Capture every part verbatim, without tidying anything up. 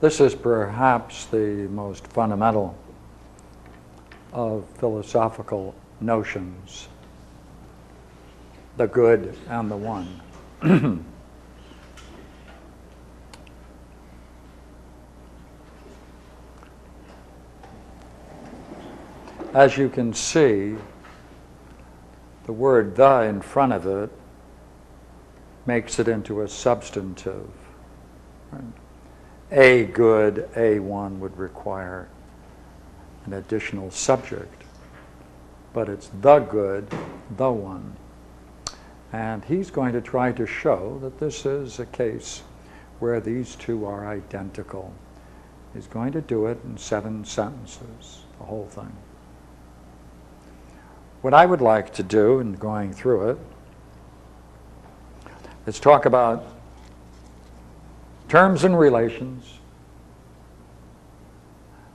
This is perhaps the most fundamental of philosophical notions, the good and the one. As you can see, the word "the" in front of it makes it into a substantive. Right? A good, a one would require an additional subject, but it's the good, the one. And he's going to try to show that this is a case where these two are identical. He's going to do it in seven sentences, the whole thing. What I would like to do in going through it is talk about terms and relations.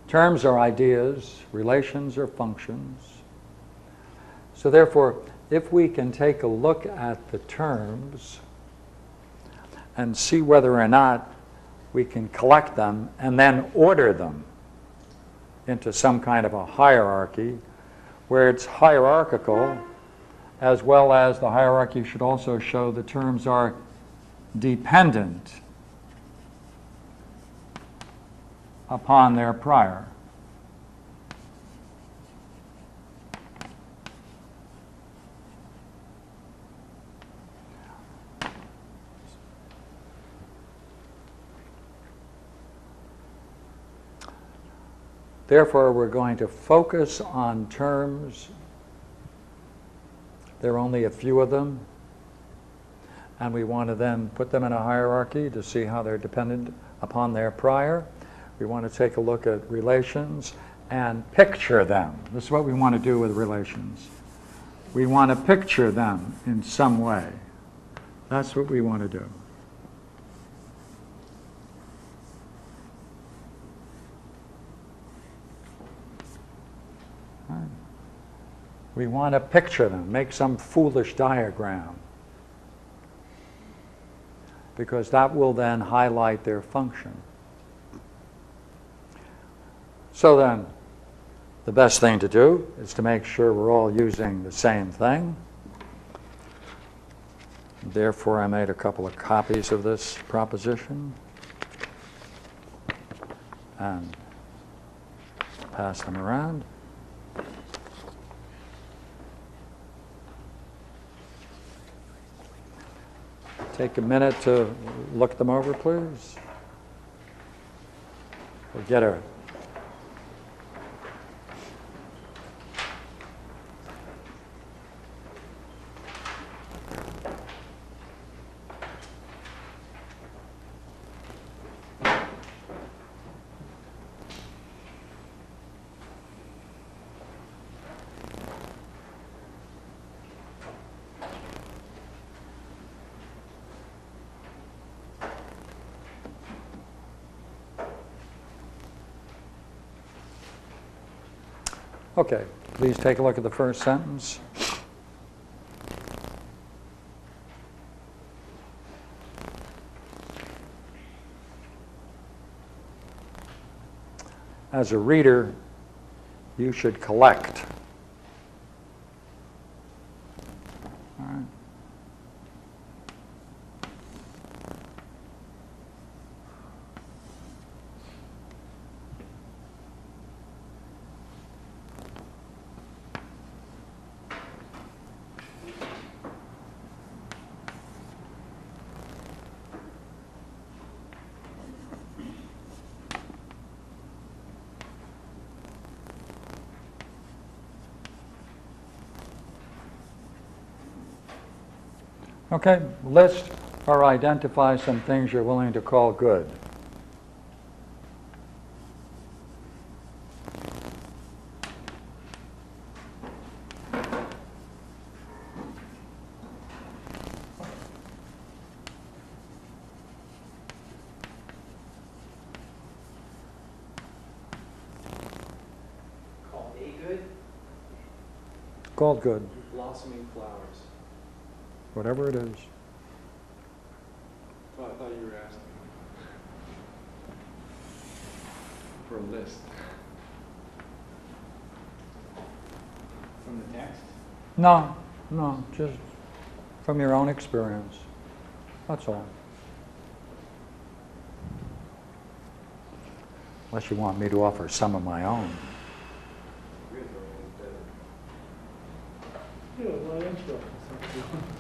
Terms are ideas, relations are functions. So therefore, if we can take a look at the terms and see whether or not we can collect them and then order them into some kind of a hierarchy, where it's hierarchical, as well as the hierarchy should also show the terms are dependent upon their prior. Therefore, we're going to focus on terms. There are only a few of them, and we want to then put them in a hierarchy to see how they're dependent upon their prior. We want to take a look at relations and picture them. This is what we want to do with relations. We want to picture them in some way. That's what we want to do. We want to picture them, make some foolish diagram, because that will then highlight their function. So then, the best thing to do is to make sure we're all using the same thing. Therefore, I made a couple of copies of this proposition and passed them around. Take a minute to look them over, please. We'll get her. Okay, please take a look at the first sentence. As a reader, you should collect. All right. Okay, list or identify some things you're willing to call good. Called a good? Called good. Blossoming flowers. Whatever it is. Oh, I thought you were asking. for a list from the text? No, no, just from your own experience. That's all. Unless you want me to offer some of my own.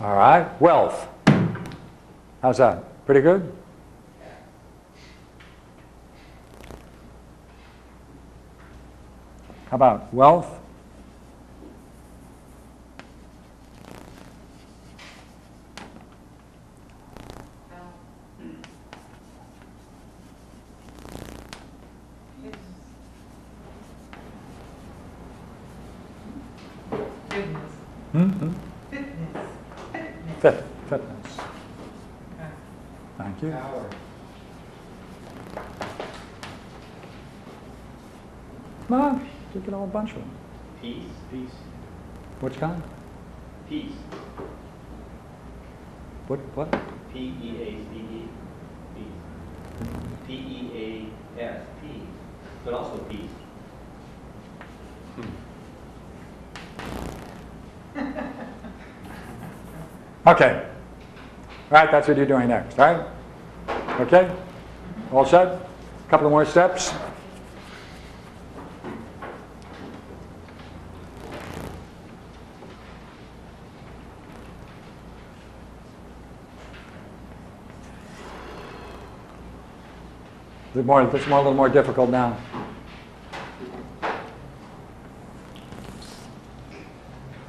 All right, wealth. How's that? Pretty good? How about wealth? Bunch of them. Peace. Peace. Which kind? Peace. What? What? P E A C E. Peace. P E A S. Peace. But also peace. Hmm. Okay. All right, that's what you're doing next, all right? Okay? All set? A couple of more steps. It's more, it's more, a little more difficult now.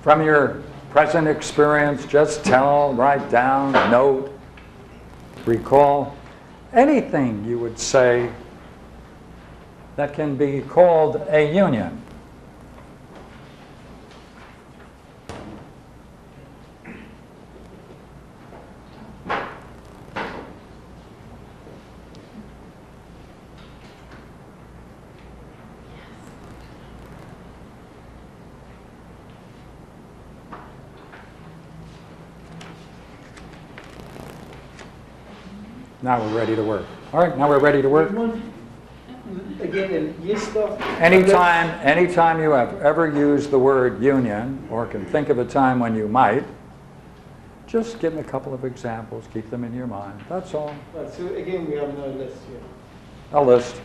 From your present experience, just tell, write down, note, recall anything you would say that can be called a union. Now we're ready to work. All right, now we're ready to work. Again, yes, stuff. Anytime, anytime you have ever used the word union, or can think of a time when you might, just give me a couple of examples, keep them in your mind. That's all. Right, so again, we have no list here. A list.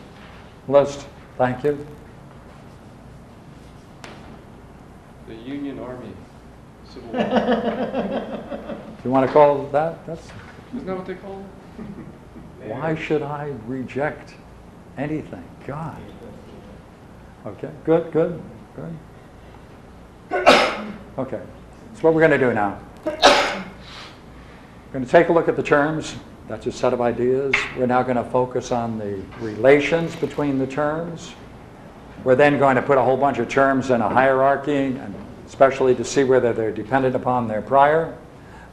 List. Thank you. The Union Army. Civil War. Do you want to call that? That's. Isn't that what they call it? Why should I reject anything? God. Okay, good, good, good. Okay, so what we're going to do now. We're going to take a look at the terms. That's a set of ideas. We're now going to focus on the relations between the terms. We're then going to put a whole bunch of terms in a hierarchy, and especially to see whether they're dependent upon their prior.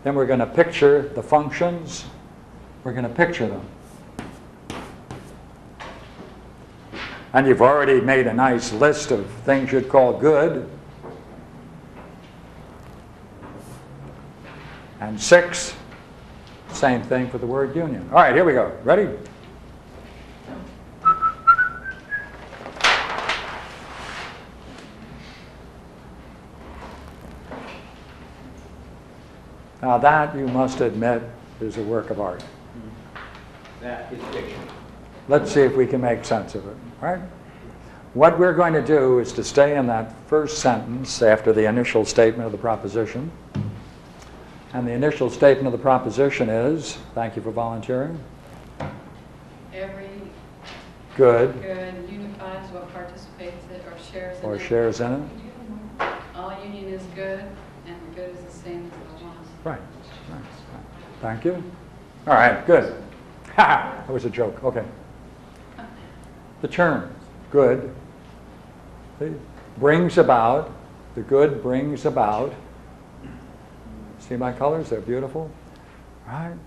Then we're going to picture the functions. We're going to picture them. And you've already made a nice list of things you'd call good. And six, same thing for the word union. All right, here we go. Ready? Now that, you must admit, is a work of art. That is fiction. Let's see if we can make sense of it. All right? What we're going to do is to stay in that first sentence after the initial statement of the proposition. And the initial statement of the proposition is, thank you for volunteering. Every good, good unifies what participates in it or shares in or it. Or shares in it. All union is good, and the good is the same as the one. Right. Right. Thank you. All right, good. Ha! That was a joke. Okay. The term, good, brings about, the good brings about, see my colors? They're beautiful. All right.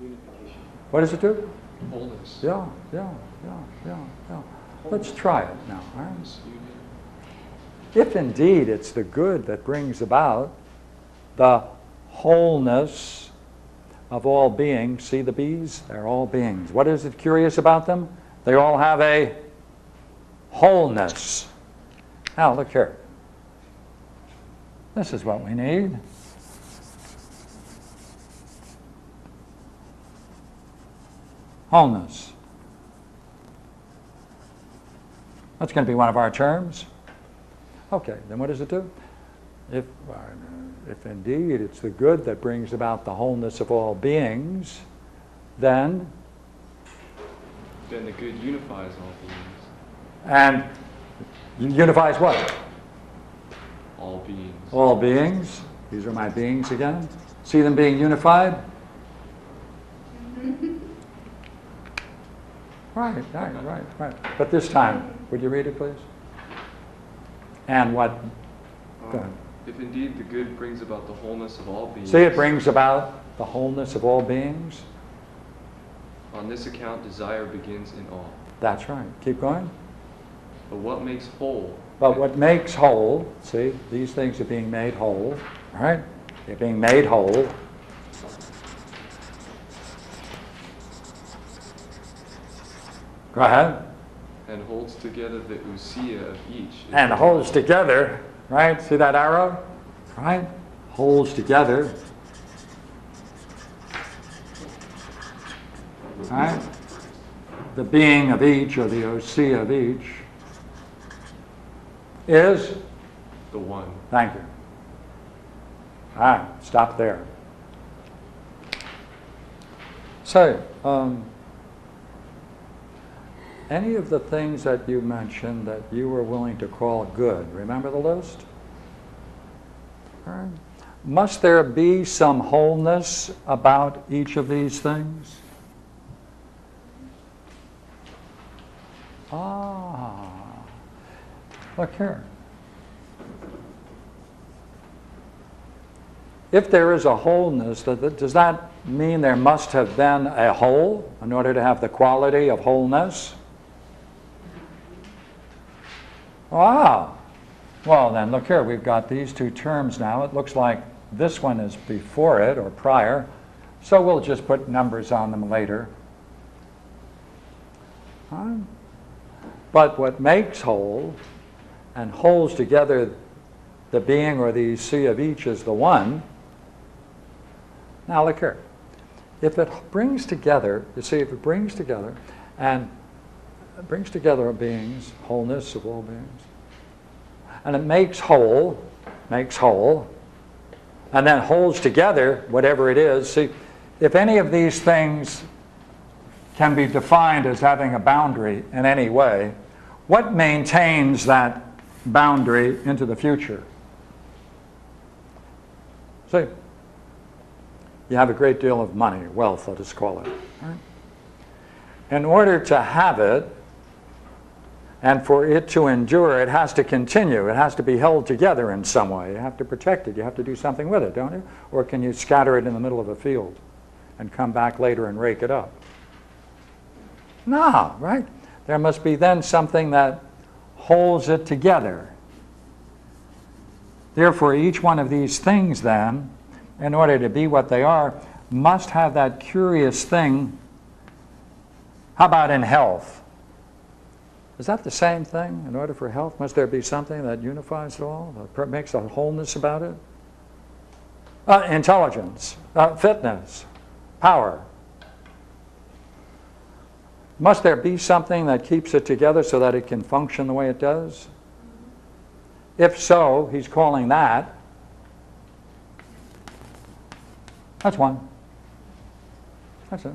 Unification. What does it do? Wholeness. Yeah, yeah, yeah, yeah, yeah. Let's try it now. All right? If indeed it's the good that brings about the wholeness of all beings. See the bees? They're all beings. What is it curious about them? They all have a wholeness. Now look here. This is what we need. Wholeness. That's going to be one of our terms. Okay, then what does it do? If, if indeed it's the good that brings about the wholeness of all beings, then? Then the good unifies all beings. And unifies what? All beings. All beings. These are my beings again. See them being unified? Right, right, right, right. But this time, would you read it, please? And what? Um, if indeed the good brings about the wholeness of all beings. See, it brings about the wholeness of all beings. On this account, desire begins in all. That's right. Keep going. But what makes whole? But what makes whole, see, these things are being made whole, right? They're being made whole. Go ahead. And holds together the ousia of each. And holds together, right? See that arrow? Right? Holds together. Right? The being of each, or the ousia of each, is? The one. Thank you. All right, stop there. So, um, any of the things that you mentioned that you were willing to call good, remember the list? All right. Must there be some wholeness about each of these things? Ah, look here. If there is a wholeness, does that mean there must have been a whole in order to have the quality of wholeness? Wow. Well, then, look here. We've got these two terms now. It looks like this one is before it or prior, so we'll just put numbers on them later. Huh? But what makes whole and holds together the being or the sea of each is the one. Now look here. If it brings together, you see, if it brings together and it brings together a being's wholeness of all beings, and it makes whole, makes whole, and then holds together whatever it is. See, if any of these things can be defined as having a boundary in any way, what maintains that boundary into the future? See, you have a great deal of money, wealth, let us call it. Right? In order to have it, and for it to endure, it has to continue. It has to be held together in some way. You have to protect it. You have to do something with it, don't you? Or can you scatter it in the middle of a field and come back later and rake it up? No, right? There must be then something that holds it together. Therefore, each one of these things then, in order to be what they are, must have that curious thing. How about in health? Is that the same thing? In order for health, must there be something that unifies it all, that makes a wholeness about it? Uh, intelligence, uh, fitness, power. Must there be something that keeps it together so that it can function the way it does? If so, he's calling that. That's one. That's it.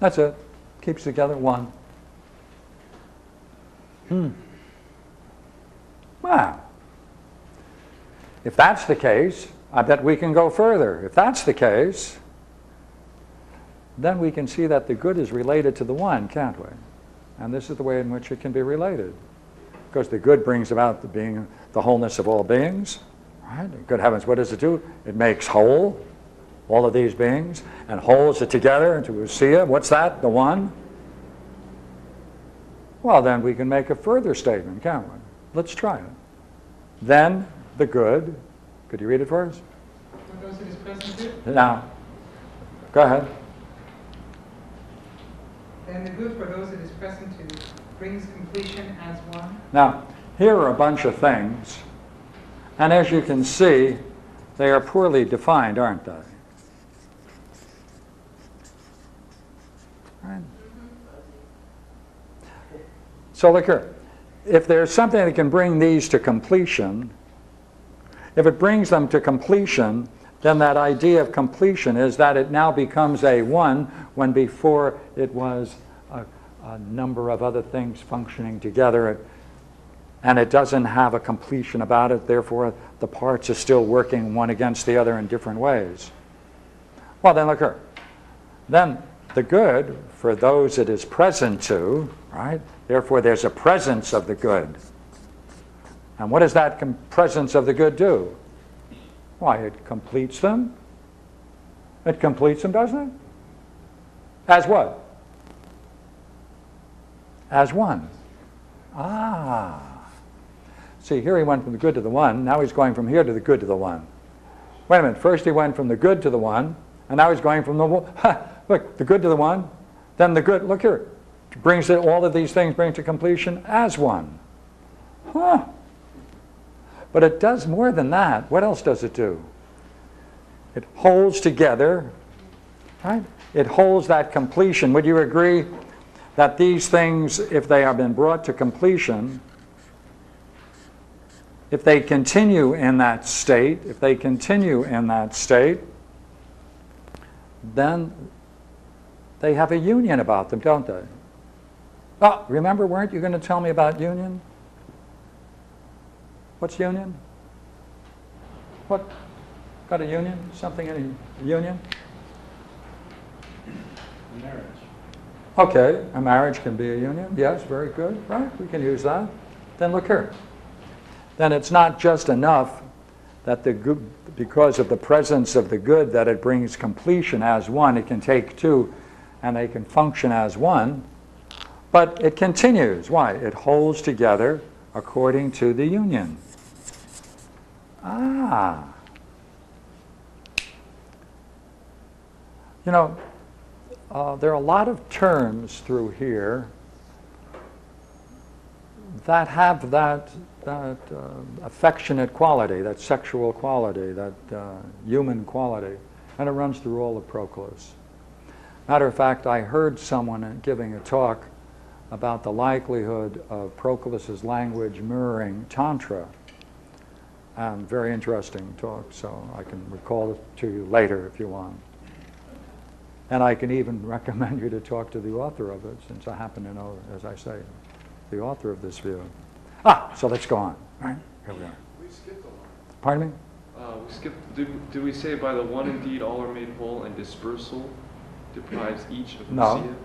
That's it. Keeps together, one. Hmm. Wow. If that's the case, I bet we can go further. If that's the case, then we can see that the good is related to the one, can't we? And this is the way in which it can be related. Because the good brings about the being, the wholeness of all beings. Right? Good heavens, what does it do? It makes whole all of these beings and holds it together into usia. What's that? The one? Well, then we can make a further statement, can't we? Let's try it. Then the good. Could you read it for us? Now, go ahead. then the good for those it is present to brings completion as one. Now, here are a bunch of things, and as you can see, they are poorly defined, aren't they? Right. So look here. If there's something that can bring these to completion, if it brings them to completion, then that idea of completion is that it now becomes a one when before it was a, a number of other things functioning together. It, and it doesn't have a completion about it, therefore the parts are still working one against the other in different ways. Well, then look here. Then the good, for those it is present to, right? Therefore there's a presence of the good. And what does that presence of the good do? Why, it completes them. It completes them, doesn't it? As what? As one. Ah. See, here he went from the good to the one. Now he's going from here to the good to the one. Wait a minute. First he went from the good to the one, and now he's going from the one. Ha, look, the good to the one. Then the good. Look here. Brings it, all of these things bring to completion as one. Huh. But it does more than that. What else does it do? It holds together, right? It holds that completion. Would you agree that these things, if they have been brought to completion, if they continue in that state, if they continue in that state, then they have a union about them, don't they? Oh, remember, weren't you going to tell me about union? What's union? What? Got a union? Something in a union? A marriage. Okay, a marriage can be a union. Yes, very good. Right, we can use that. Then look here. Then it's not just enough that the good, because of the presence of the good, that it brings completion as one. It can take two and they can function as one, but it continues. Why? It holds together according to the union. Ah. You know, uh, there are a lot of terms through here that have that that uh, affectionate quality, that sexual quality, that uh, human quality, and it runs through all of Proclus. Matter of fact, I heard someone giving a talk about the likelihood of Proclus's language mirroring Tantra. Um, very interesting talk, so I can recall it to you later if you want. And I can even recommend you to talk to the author of it, since I happen to know, as I say, the author of this view. Ah, so let's go on. All right, here we are. We skipped a line. Pardon me? Uh, we skipped, did, did we say by the one indeed all are made whole and dispersal deprives each of usia? No.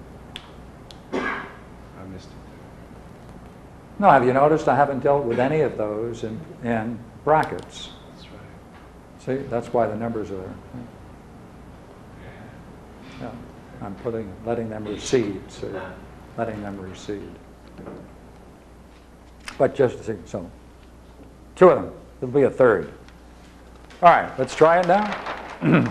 I missed it. No, have you noticed I haven't dealt with any of those in, in brackets? That's right. See, that's why the numbers are there. Yeah, I'm putting, letting them recede, so letting them recede. But just to see, so two of them. It'll be a third. All right, let's try it now.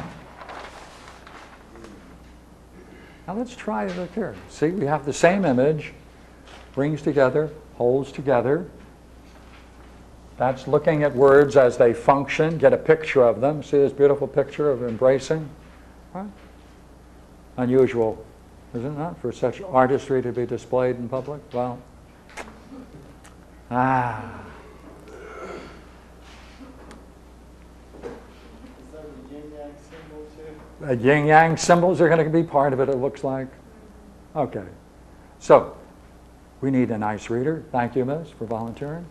Now let's try it look here. See, we have the same image. Brings together, holds together. That's looking at words as they function. Get a picture of them. See this beautiful picture of embracing? Right? Unusual, is it not, for such artistry to be displayed in public? Well, ah. Is that a yin-yang symbol too? A yin-yang symbols are going to be part of it, it looks like. Okay. So, we need an ice reader. Thank you, Miz, for volunteering.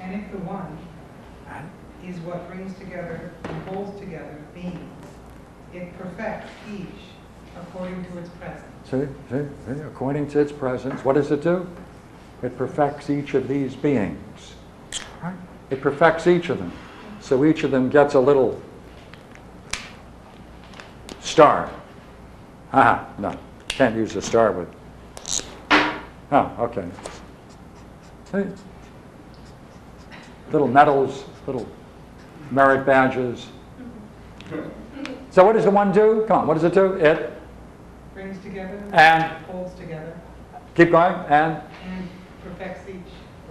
And if the one is what brings together and holds together being, it perfects each according to its presence. See, see, see, according to its presence. What does it do? It perfects each of these beings. Right? It perfects each of them. So each of them gets a little star. Ah, no, can't use the star with. Oh, okay. See? Little medals, little merit badges. So what does the one do? Come on, what does it do? It brings together and holds together. Keep going and, and perfects each.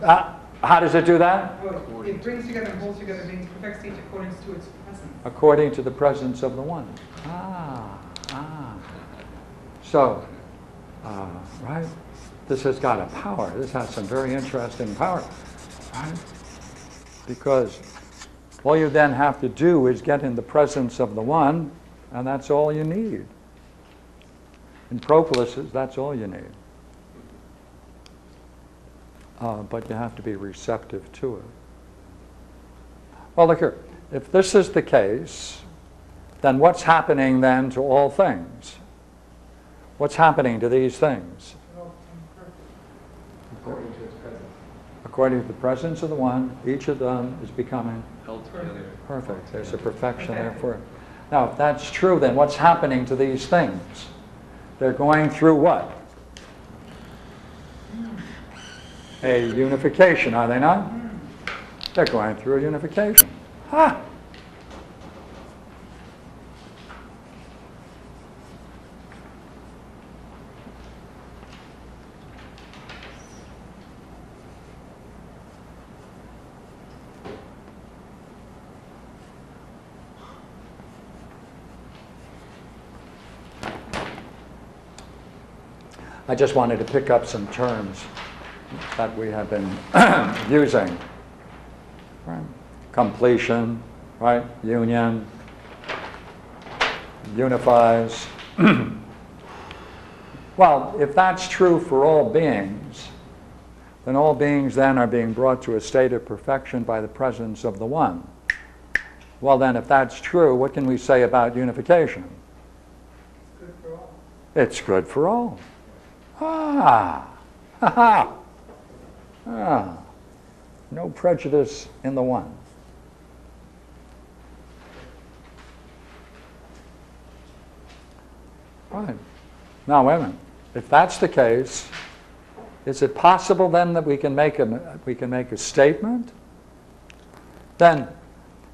Uh, how does it do that? Well, it brings together and holds together, meaning perfects each according to its presence. According to the presence of the one. Ah, ah. So, uh, right? This has got a power. This has some very interesting power, right? Because all you then have to do is get in the presence of the one, and that's all you need. In Proclus, that's all you need. Uh, but you have to be receptive to it. Well, look here. If this is the case, then what's happening then to all things? What's happening to these things? According to its presence. According to the presence of the one, each of them is becoming perfect. perfect. There's a perfection there for it. Now, if that's true, then what's happening to these things? They're going through what? A unification, are they not? They're going through a unification. Ha! I just wanted to pick up some terms that we have been using, right? Completion, right? Union, unifies. Well, if that's true for all beings, then all beings then are being brought to a state of perfection by the presence of the one. Well then, if that's true, what can we say about unification? It's good for all. It's good for all. Ah, ha ha. Ah, no prejudice in the one. Right. Now, wait a minute. If that's the case, is it possible then that we can make a, we can make a statement? Then,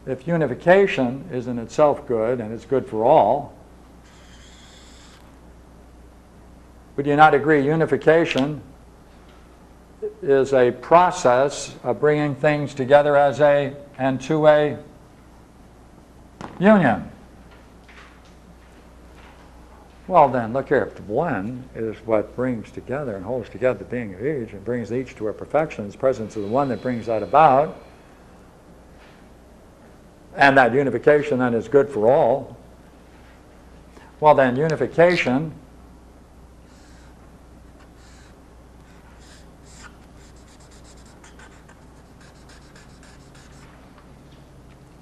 if unification is in itself good and it's good for all, would you not agree unification is a process of bringing things together as a and to a union? Well then, look here, if the one is what brings together and holds together the being of each and brings each to a perfection, it's presence of the one that brings that about, and that unification then is good for all, well then unification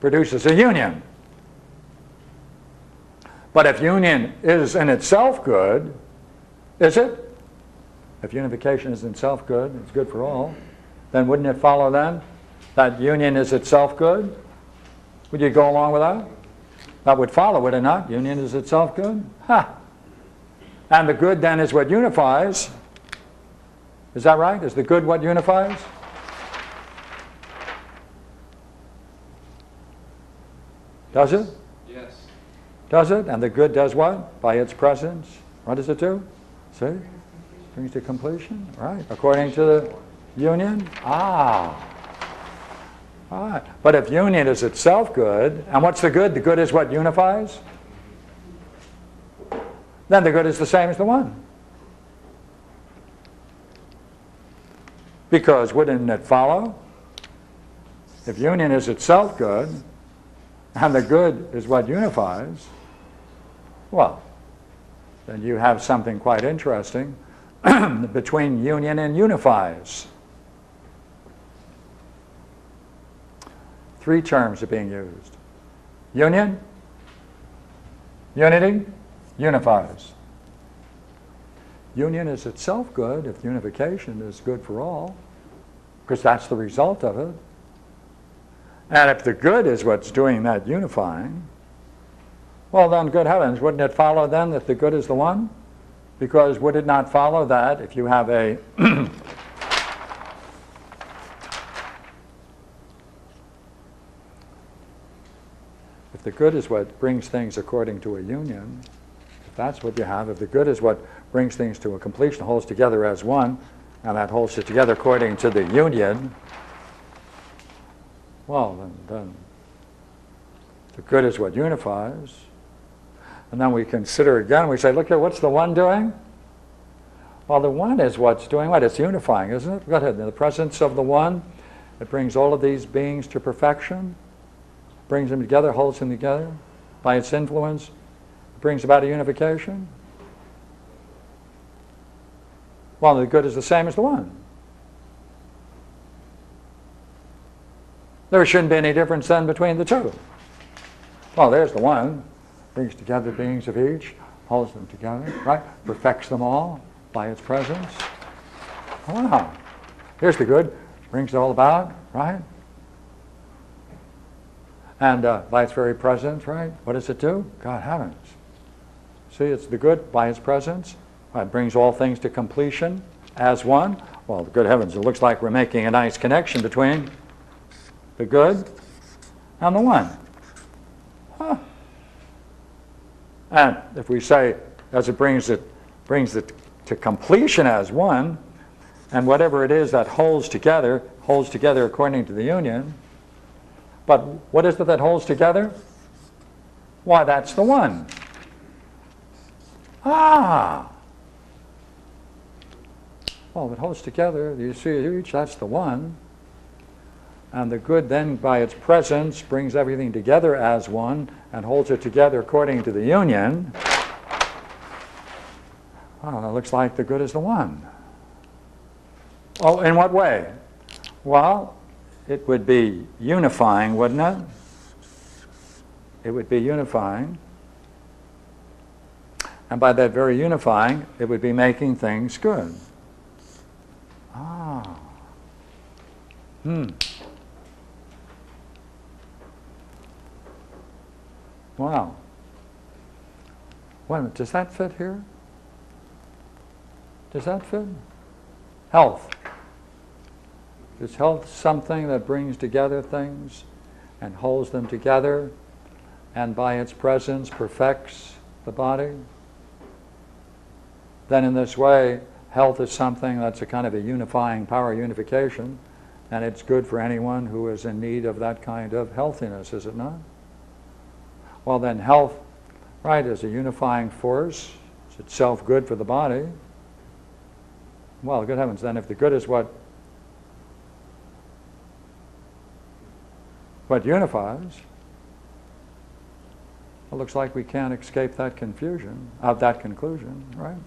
produces a union. But if union is in itself good, is it? If unification is in itself good, it's good for all, then wouldn't it follow then that union is itself good? Would you go along with that? That would follow, would it not? Union is itself good? Ha! And the good then is what unifies. Is that right? Is the good what unifies? Does it? Yes. Does it? And the good does what? By its presence. What does it do? See? Brings to completion. Right. According to the union. Ah. All right. But if union is itself good, and what's the good? The good is what unifies? Then the good is the same as the one. Because wouldn't it follow? If union is itself good, and the good is what unifies, well, then you have something quite interesting between union and unifies. Three terms are being used. Union, unity, unifies. Union is itself good if unification is good for all, because that's the result of it. And if the good is what's doing that unifying, well then, good heavens, wouldn't it follow then that the good is the one? Because would it not follow that if you have a if the good is what brings things according to a union, if That's what you have. If the good is what brings things to a completion, holds together as one, and that holds it together according to the union, well, then, then the good is what unifies. And then we consider again, we say, look here, what's the one doing? Well, the one is what's doing what? It's unifying, isn't it? Go ahead. In the presence of the one, it brings all of these beings to perfection, brings them together, holds them together. By its influence, it brings about a unification. Well, the good is the same as the one. There shouldn't be any difference then between the two. Well, there's the one. Brings together beings of each, holds them together, right? Perfects them all by its presence. Wow. Here's the good. Brings it all about, right? And uh, by its very presence, right? What does it do? God heavens. See, it's the good by its presence. It brings all things to completion as one. Well, the good heavens, it looks like we're making a nice connection between the good and the one. Huh. And if we say, as it brings it, brings it to completion as one, and whatever it is that holds together, holds together according to the union. But what is it that holds together? Why, that's the one. Ah! Well, it holds together, you see each, that's the one. And the good then, by its presence, brings everything together as one and holds it together according to the union. Wow, that looks like the good is the one. Oh, in what way? Well, it would be unifying, wouldn't it? It would be unifying. And by that very unifying, it would be making things good. Ah. Hmm. Wow. Wait a minute, does that fit here? Does that fit? Health. Is health something that brings together things and holds them together and by its presence perfects the body? Then in this way, health is something that's a kind of a unifying power, unification, and it's good for anyone who is in need of that kind of healthiness, is it not? Well then health, right, is a unifying force. It's itself good for the body. Well, good heavens, then if the good is what what unifies, it looks like we can't escape that confusion, of that conclusion, right?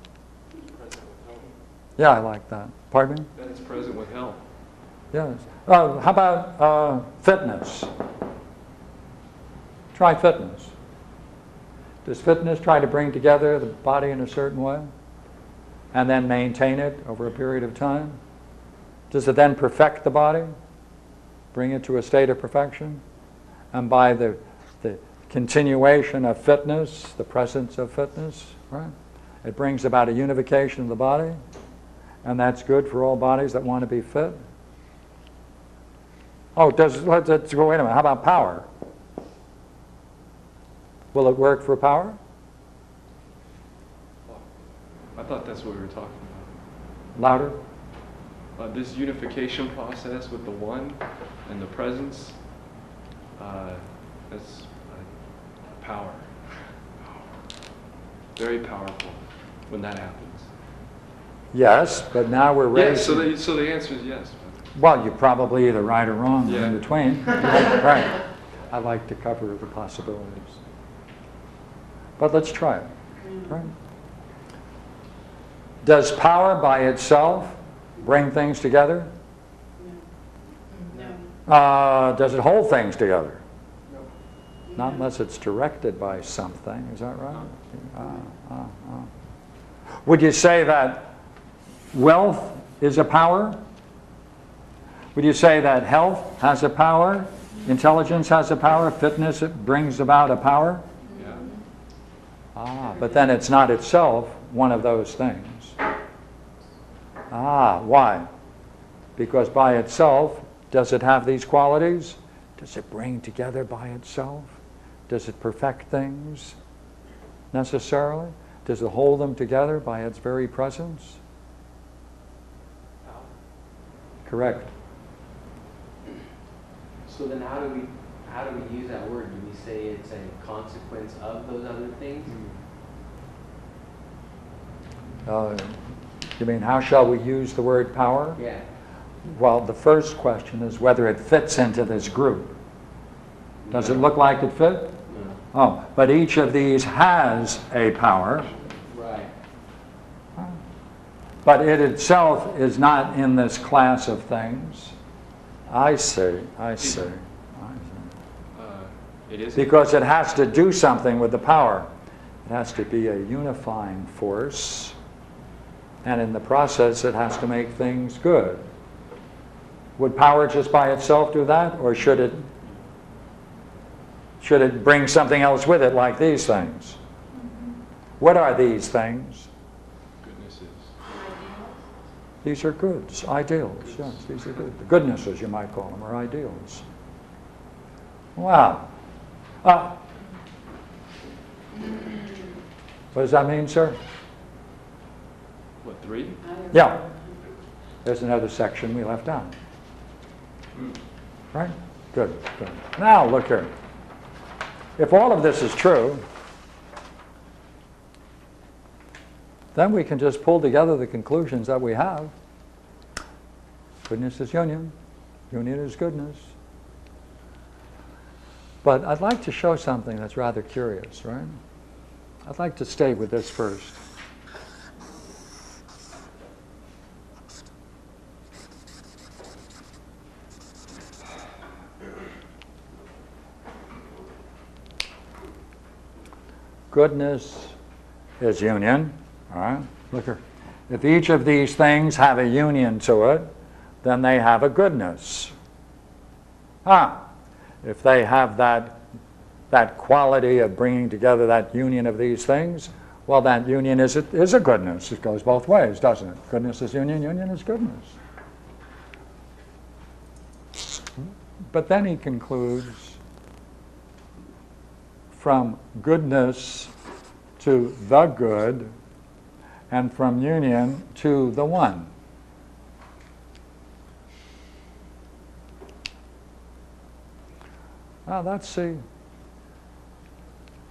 Yeah, I like that. Pardon me? That is present with health. Yes. Uh, how about uh, fitness? Try fitness. Does fitness try to bring together the body in a certain way and then maintain it over a period of time? Does it then perfect the body, bring it to a state of perfection? And by the, the continuation of fitness, the presence of fitness, right, it brings about a unification of the body, and that's good for all bodies that want to be fit. Oh, does, let's, let's go, wait a minute, how about power? Will it work for power? I thought that's what we were talking about. Louder? Uh, this unification process with the one and the presence, uh, that's uh, power. Very powerful when that happens. Yes, but now we're raising. Yes, so the, so the answer is yes. Well, you're probably either right or wrong, yeah, in between. Right. I like to cover the possibilities. But let's try it. Right? Does power by itself bring things together? No. No. Uh, does it hold things together? No. Not unless it's directed by something. Is that right? Uh, uh, uh. Would you say that wealth is a power? Would you say that health has a power? Intelligence has a power? Fitness, it brings about a power? Ah, but then it's not itself one of those things. Ah, why? Because by itself, does it have these qualities? Does it bring together by itself? Does it perfect things necessarily? Does it hold them together by its very presence? Correct. So then how do we how do we use that word? Do we say it's a consequence of those other things? Uh, you mean how shall we use the word power? Yeah. Well, the first question is whether it fits into this group. Does it look like it fit? No. Oh, but each of these has a power. Right. But it itself is not in this class of things. I see, I see, I see. Uh, it is because it has to do something with the power. It has to be a unifying force, and in the process it has to make things good. Would power just by itself do that, or should it, should it bring something else with it like these things? What are these things? Goodnesses. These are goods, ideals, yes, these are good. The goodnesses, you might call them, are ideals. Wow. Uh, what does that mean, sir? What, three? Yeah. There's another section we left out. Right? Good, good. Now, look here. If all of this is true, then we can just pull together the conclusions that we have. Goodness is union. Union is goodness. But I'd like to show something that's rather curious, right? I'd like to stay with this first. Goodness is union. All right, look here. If each of these things have a union to it, then they have a goodness. Ah, if they have that, that quality of bringing together that union of these things, well, that union is a, is a goodness. It goes both ways, doesn't it? Goodness is union, union is goodness. But then he concludes, from goodness to the good, and from union to the one. Now let's see.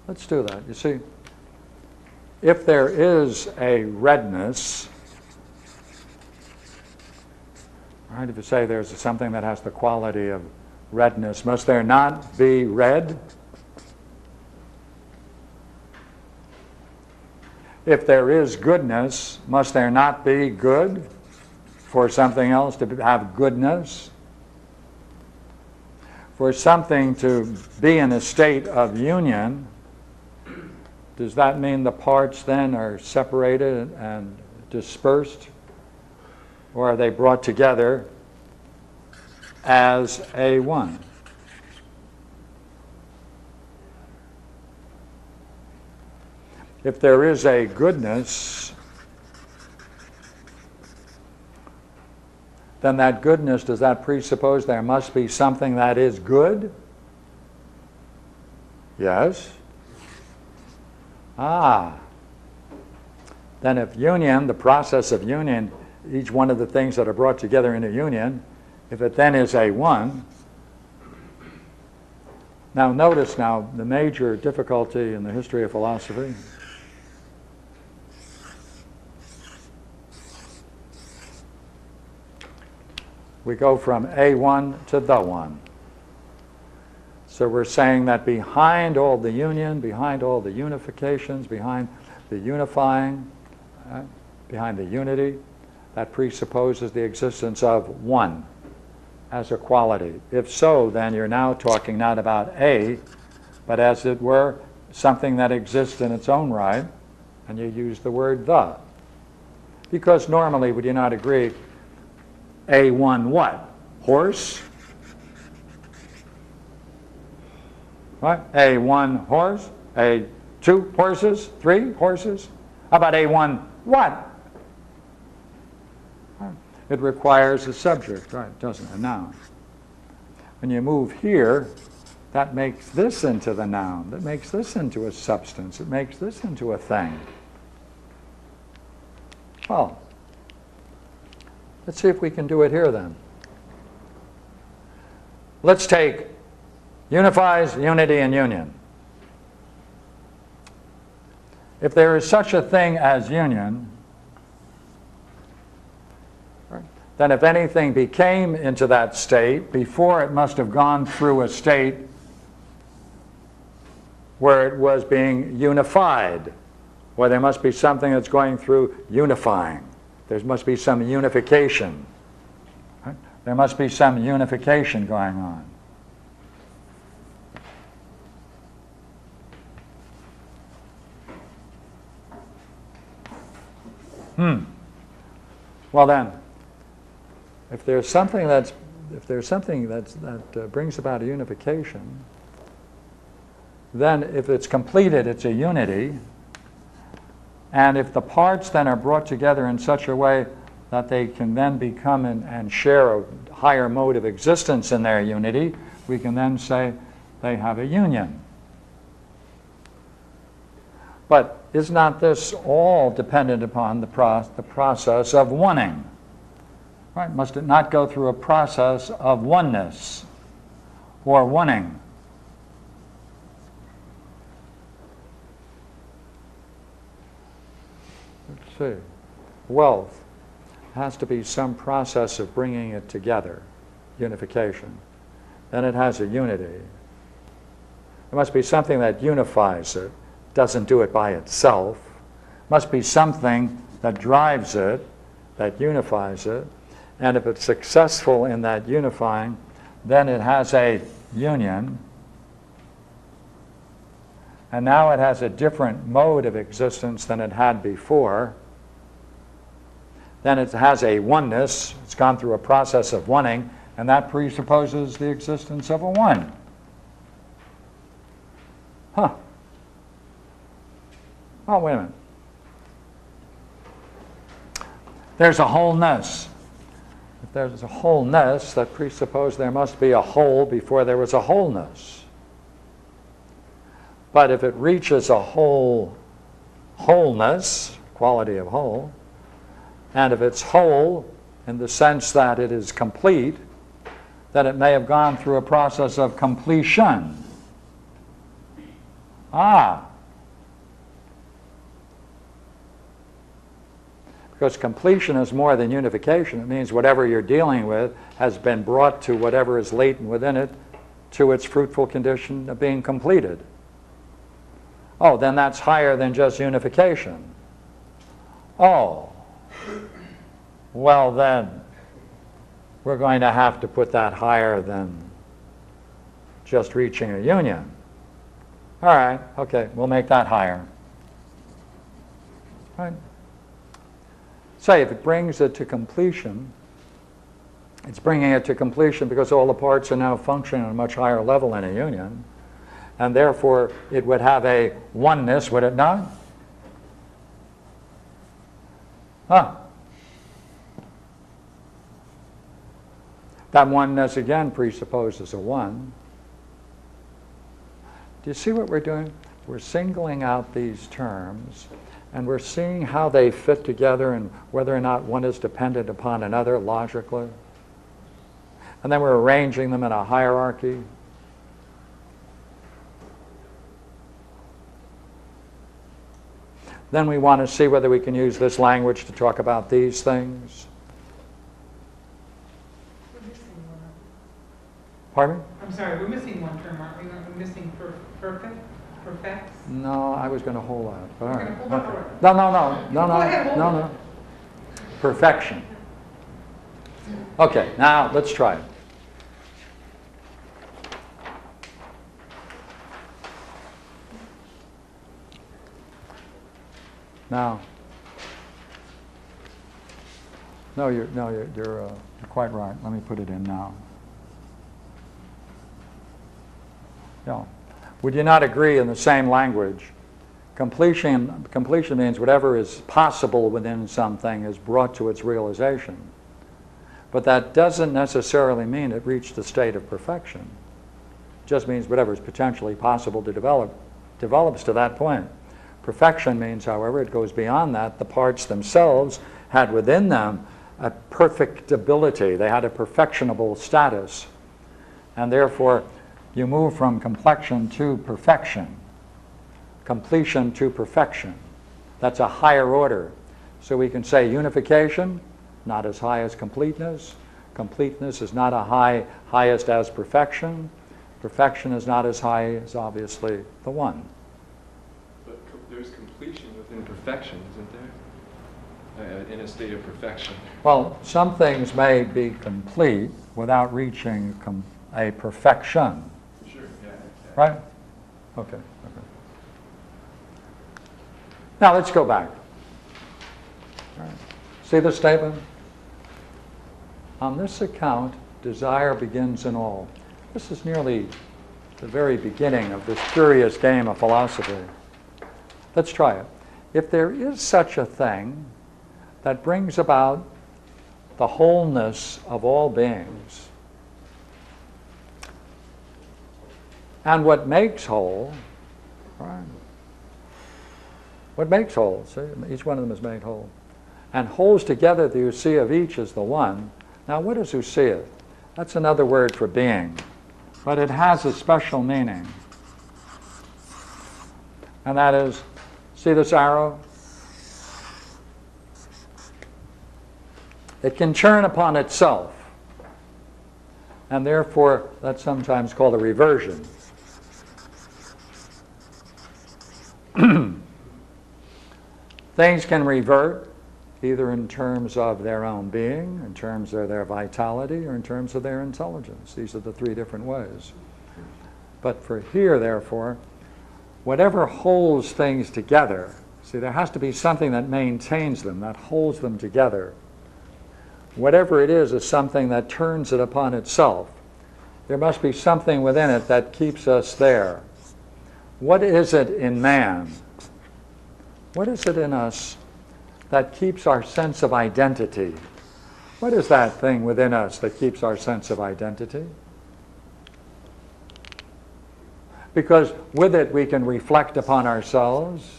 Let's do that. You see, if there is a redness, right? If you say there's something that has the quality of redness, must there not be red? If there is goodness, must there not be good for something else to have goodness? For something to be in a state of union, does that mean the parts then are separated and dispersed? Or are they brought together as a one? If there is a goodness, then that goodness, does that presuppose there must be something that is good? Yes. Ah. Then if union, the process of union, each one of the things that are brought together in a union, if it then is a one. Now notice now the major difficulty in the history of philosophy. We go from A one to the one. So we're saying that behind all the union, behind all the unifications, behind the unifying, uh, behind the unity, that presupposes the existence of one as a quality. If so, then you're now talking not about A, but as it were, something that exists in its own right, and you use the word the. Because normally, would you not agree, A one what? Horse? What? A one horse? A two horses? Three horses? How about A one what? It requires a subject, right, doesn't it? A noun. When you move here, that makes this into the noun. That makes this into a substance. It makes this into a thing. Well, let's see if we can do it here then. Let's take unifies unity and union. If there is such a thing as union, then if anything became into that state, before it must have gone through a state where it was being unified, where there must be something that's going through unifying. There must be some unification. Right? There must be some unification going on. Hmm. Well then, if there's something that's if there's something that's, that uh, brings about a unification, then if it's completed, it's a unity. And if the parts then are brought together in such a way that they can then become and, and share a higher mode of existence in their unity, we can then say they have a union. But is not this all dependent upon the, pro the process of oneing? Right? Must it not go through a process of oneness or oneing? Let's see. Wealth has to be some process of bringing it together, unification. Then it has a unity. There must be something that unifies it. Doesn't do it by itself. Must be something that drives it, that unifies it, and if it's successful in that unifying, then it has a union, and now it has a different mode of existence than it had before. Then it has a oneness, it's gone through a process of oneing, and that presupposes the existence of a one. Huh. Oh, wait a minute. There's a wholeness. If there's a wholeness, that presupposes there must be a whole before there was a wholeness. But if it reaches a whole wholeness, quality of whole, and if it's whole in the sense that it is complete, then it may have gone through a process of completion. Ah. Because completion is more than unification. It means whatever you're dealing with has been brought to whatever is latent within it to its fruitful condition of being completed. Oh, then that's higher than just unification. Oh, well then, we're going to have to put that higher than just reaching a union. All right, okay, we'll make that higher. All right. Say, if it brings it to completion, it's bringing it to completion because all the parts are now functioning at a much higher level in a union, and therefore it would have a oneness, would it not? Huh. That oneness again presupposes a one. Do you see what we're doing? We're singling out these terms, and we're seeing how they fit together and whether or not one is dependent upon another logically. And then we're arranging them in a hierarchy. Then we want to see whether we can use this language to talk about these things. We're missing one. Pardon me? I'm sorry, we're missing one term, aren't we? We're missing per perfect? Perfect? No, I was going to hold out. All right. Hold okay. out. No, no, no, no, no, ahead, no, no. Perfection. Okay, now let's try it. Now, no, you're no, you're you're, uh, you're quite right. Let me put it in now. Yeah. Would you not agree in the same language? Completion, completion means whatever is possible within something is brought to its realization. But that doesn't necessarily mean it reached the state of perfection. It just means whatever is potentially possible to develop develops to that point. Perfection means, however, it goes beyond that. The parts themselves had within them a perfect ability. They had a perfectionable status. And therefore, you move from complexion to perfection, completion to perfection. That's a higher order. So we can say unification, not as high as completeness. Completeness is not a high, highest as perfection. Perfection is not as high as, obviously, the one. But co there's completion within perfection, isn't there? Uh, in a state of perfection. Well, some things may be complete without reaching com a perfection. Sure, yeah. Exactly. Right? Okay, okay. Now let's go back. All right. See the statement? On this account, desire begins in all. This is nearly the very beginning of this curious game of philosophy. Let's try it. If there is such a thing that brings about the wholeness of all beings, and what makes whole, right? What makes whole, see? Each one of them is made whole, and holds together the usia of each as the one. Now what is usia? That's another word for being, but it has a special meaning. And that is, see this arrow? It can churn upon itself, and therefore that's sometimes called a reversion. Things can revert either in terms of their own being, in terms of their vitality, or in terms of their intelligence. These are the three different ways. But for here, therefore, whatever holds things together, see, there has to be something that maintains them, that holds them together. Whatever it is is something that turns it upon itself. There must be something within it that keeps us there. What is it in man? What is it in us that keeps our sense of identity? What is that thing within us that keeps our sense of identity? Because with it we can reflect upon ourselves.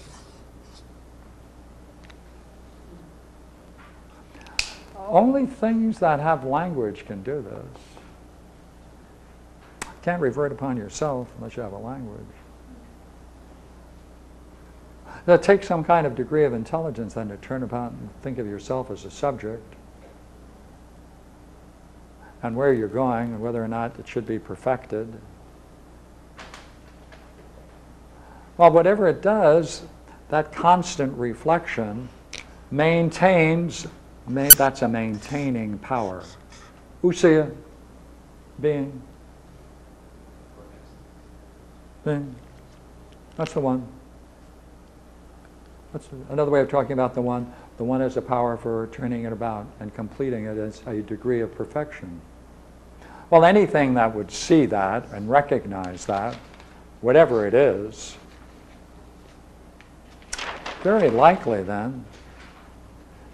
Only things that have language can do this. You can't revert upon yourself unless you have a language. It takes some kind of degree of intelligence then to turn about and think of yourself as a subject and where you're going and whether or not it should be perfected. Well, whatever it does, that constant reflection maintains, that's a maintaining power. Usia, being. Being. That's the one. That's another way of talking about the one. The one is a power for turning it about and completing it as a degree of perfection. Well, anything that would see that and recognize that, whatever it is, very likely then,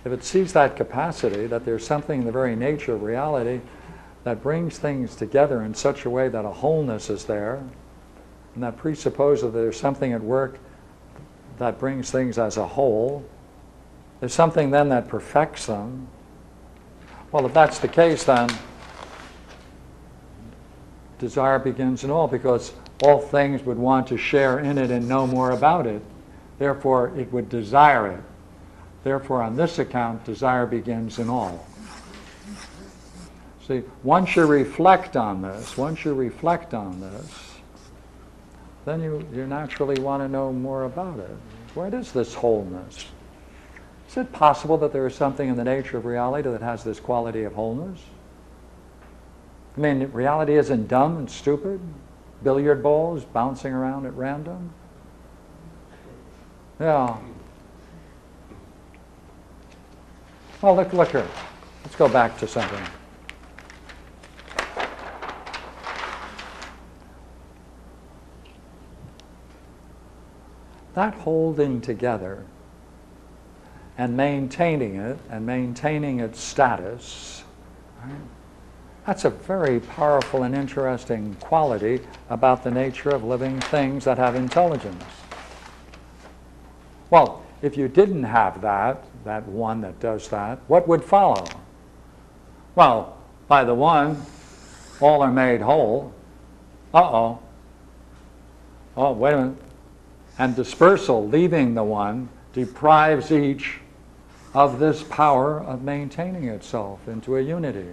if it sees that capacity, that there's something in the very nature of reality that brings things together in such a way that a wholeness is there, and that presupposes that there's something at work that brings things as a whole. There's something then that perfects them. Well, if that's the case, then desire begins in all, because all things would want to share in it and know more about it. Therefore, it would desire it. Therefore, on this account, desire begins in all. See, once you reflect on this, once you reflect on this, then you, you naturally want to know more about it. What is this wholeness? Is it possible that there is something in the nature of reality that has this quality of wholeness? I mean, reality isn't dumb and stupid, billiard balls bouncing around at random. Yeah. Well, look, look here. Let's go back to something. That holding together and maintaining it and maintaining its status, right? That's a very powerful and interesting quality about the nature of living things that have intelligence. Well, if you didn't have that, that one that does that, what would follow? Well, by the one, all are made whole. Uh-oh. Oh, wait a minute. And dispersal, leaving the one, deprives each of this power of maintaining itself into a unity.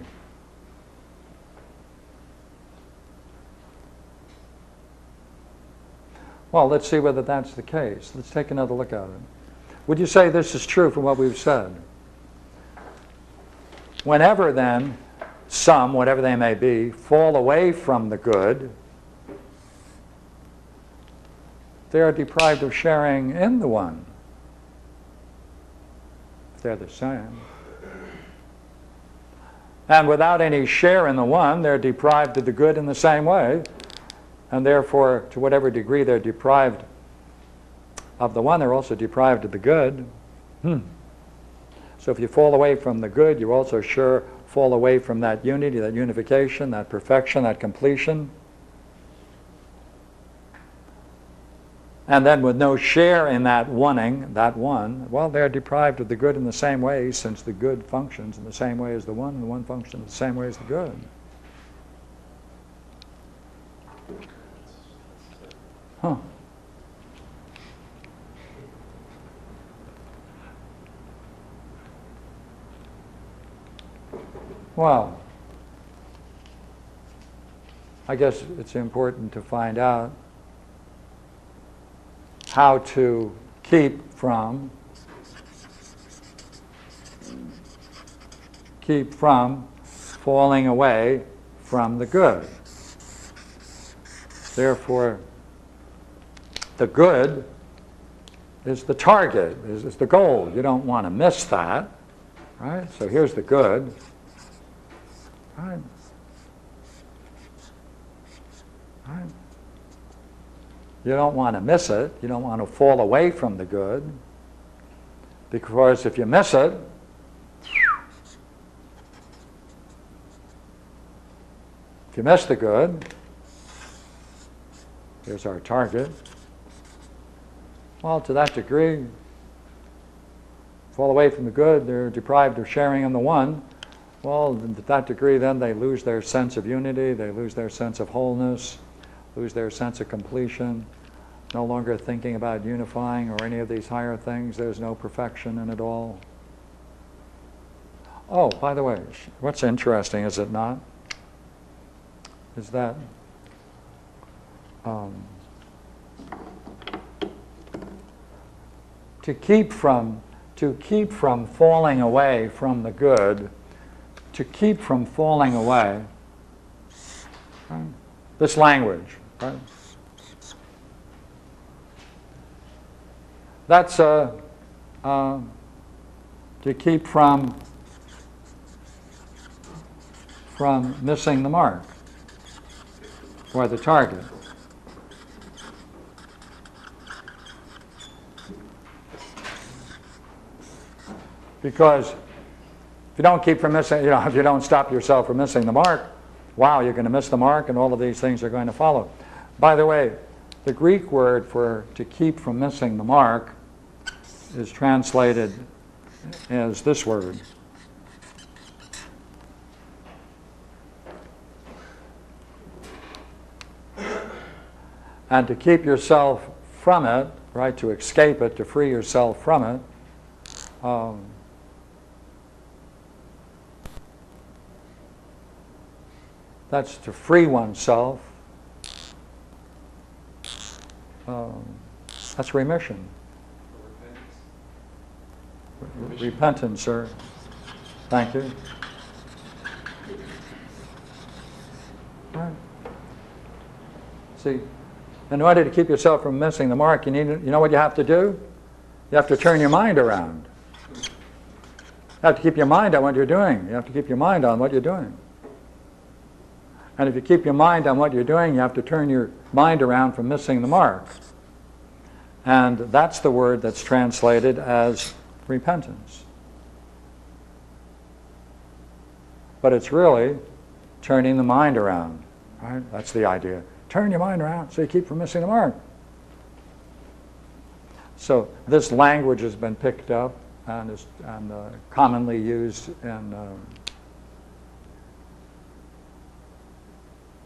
Well, let's see whether that's the case. Let's take another look at it. Would you say this is true from what we've said? Whenever, then, some, whatever they may be, fall away from the good, they are deprived of sharing in the one. They're the same. And without any share in the one, they're deprived of the good in the same way. And therefore, to whatever degree they're deprived of the one, they're also deprived of the good. Hmm. So if you fall away from the good, you also sure fall away from that unity, that unification, that perfection, that completion. And then with no share in that oneing, that one, well, they're deprived of the good in the same way, since the good functions in the same way as the one, and the one functions in the same way as the good. Huh. Well, I guess it's important to find out how to keep from keep from falling away from the good. Therefore, the good is the target, is, is the goal. You don't want to miss that, right? So here's the good, right? Right? You don't want to miss it. You don't want to fall away from the good, because if you miss it, if you miss the good, here's our target, well, to that degree, fall away from the good, they're deprived of sharing in the one. Well, to that degree, then they lose their sense of unity, they lose their sense of wholeness, lose their sense of completion, no longer thinking about unifying or any of these higher things. There's no perfection in it all. Oh, by the way, what's interesting, is it not, is that um, to keep from, to keep from falling away from the good, to keep from falling away, right? This language, right? That's uh, uh, to keep from from missing the mark or the target. Because if you don't keep from missing, you know, if you don't stop yourself from missing the mark, wow, you're going to miss the mark, and all of these things are going to follow. By the way, the Greek word for to keep from missing the mark is translated as this word. And to keep yourself from it, right, to escape it, to free yourself from it, um, that's to free oneself. Um, that's remission. Repentance. Repentance, sir. Thank you. Right. See, in order to keep yourself from missing the mark, you need, you know what you have to do? You have to turn your mind around. You have to keep your mind on what you're doing. You have to keep your mind on what you're doing. And if you keep your mind on what you're doing, you have to turn your mind around from missing the mark. And that's the word that's translated as repentance. But it's really turning the mind around, right? That's the idea. Turn your mind around so you keep from missing the mark. So this language has been picked up and is and, uh, commonly used in um,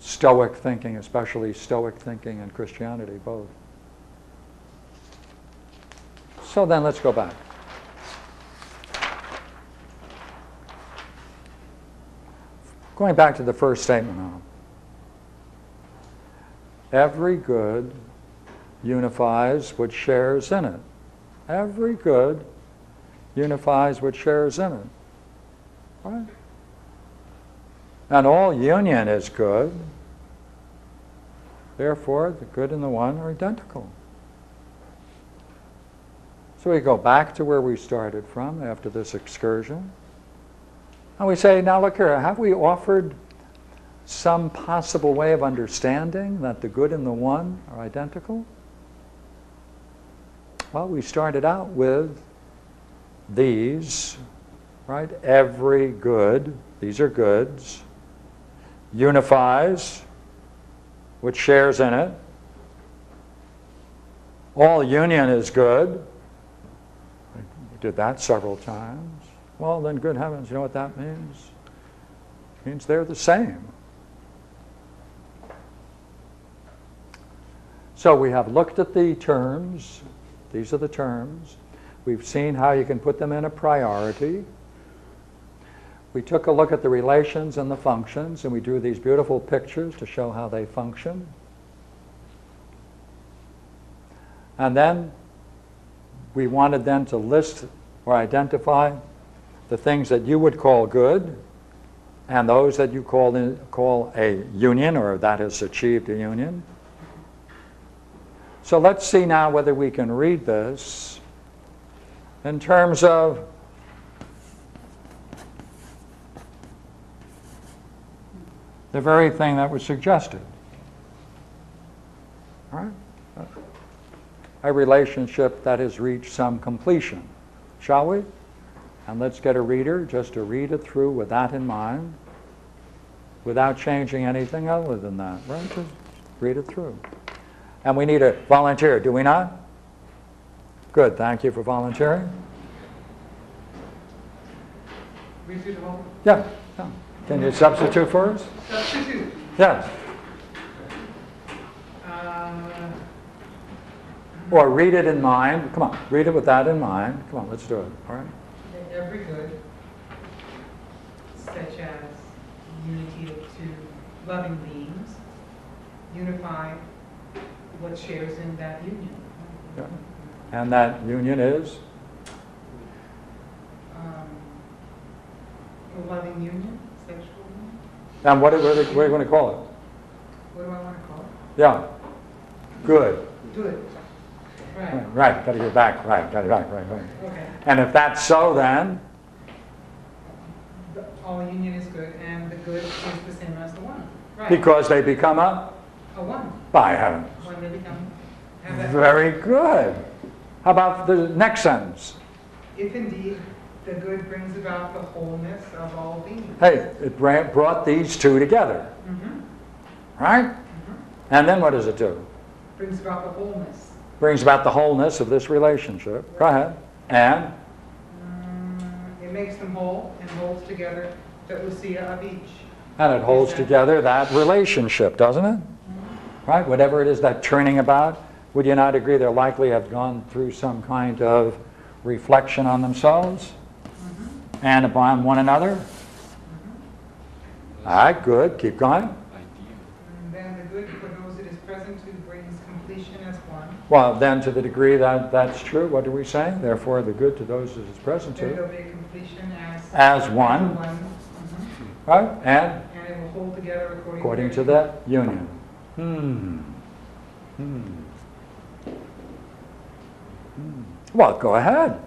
Stoic thinking, especially Stoic thinking and Christianity, both. So then let's go back. Going back to the first statement now. Every good unifies what shares in it. Every good unifies what shares in it. Right? And all union is good. Therefore, the good and the one are identical. So we go back to where we started from after this excursion. And we say, now look here, have we offered some possible way of understanding that the good and the one are identical? Well, we started out with these, right? Every good, these are goods, unifies, which shares in it. All union is good. We did that several times. Well, then, good heavens, you know what that means? It means they're the same. So we have looked at the terms. These are the terms. We've seen how you can put them in a priority. We took a look at the relations and the functions, and we drew these beautiful pictures to show how they function. And then we wanted them to list or identify the things that you would call good and those that you call, in, call a union, or that has achieved a union. So let's see now whether we can read this in terms of the very thing that was suggested. All right? A relationship that has reached some completion. Shall we? And let's get a reader just to read it through with that in mind, without changing anything other than that, right? Just read it through. And we need a volunteer, do we not? Good, thank you for volunteering. Yeah, yeah. Can you substitute for us? Substitute? Yes. Uh, or read it in mind. Come on, read it with that in mind. Come on, let's do it, all right? Every good, such as unity of two loving beings, unify what shares in that union. Yeah. And that union is? Um, a loving union, sexual union. And what, is, what, are they, what are you going to call it? What do I want to call it? Yeah. Good. Good. Right. Right, gotta get back, right, gotta get back, right, right. Okay. And if that's so, then? The, all union is good, and the good is the same as the one. Right. Because they become a? A one. By heavens. When they become heaven. Very good. How about the next sentence? If indeed the good brings about the wholeness of all beings. Hey, it brought these two together. Mm-hmm. Right? Mm-hmm. And then what does it do? Brings about the wholeness. Brings about the wholeness of this relationship. Right. Go ahead. And? Um, it makes them whole and holds together the usia of each. And it holds together that relationship, doesn't it? Mm-hmm. Right? Whatever it is that turning about, would you not agree they're likely have gone through some kind of reflection on themselves mm-hmm. and upon one another? Mm-hmm. All right, good. Keep going. Well, then, to the degree that that's true, what do we say? Therefore, the good to those that is present to. There will be a completion as, as one. one. Mm-hmm. Right? And? And it will hold together according, according to, to that union. Hmm. Hmm. Hmm. Well, go ahead.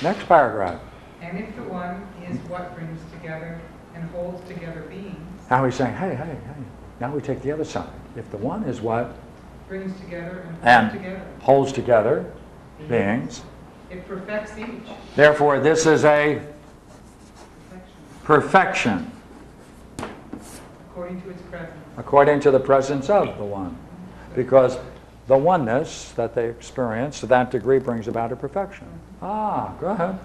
Next paragraph. And if the one is what brings together and holds together beings. Now he's saying, hey, hey, hey. Now we take the other side. If the one is what? Brings together and, holds, and together. holds together beings. It perfects each. Therefore, this is a perfection. perfection. According to its presence. According to the presence of the one. Because the oneness that they experience, to that degree, brings about a perfection. Mm-hmm. Ah, go ahead.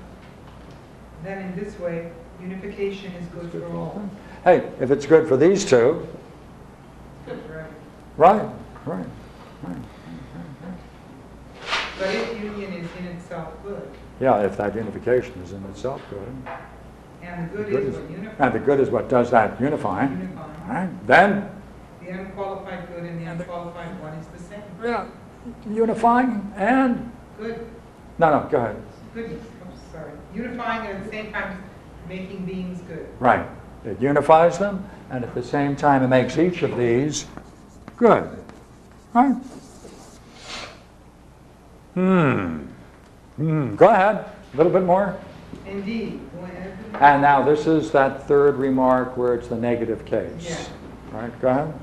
Then in this way, unification is good for all. Hey, if it's good for these two. Right. Right, right, right. But if union is in itself good. Yeah, if that unification is in itself good. And the good, the good is, is what unifies. And the good is what does that unifying. Unifying. Right. Then? The unqualified good and the unqualified one is the same. Yeah, unifying and? Good. No, no, go ahead. Goodness, I'm sorry. Unifying and at the same time making beings good. Right. It unifies them, and at the same time it makes each of these good. Right? Hmm. Hmm. Go ahead. A little bit more. Indeed. And now this is that third remark where it's the negative case. Yeah. Right? Go ahead.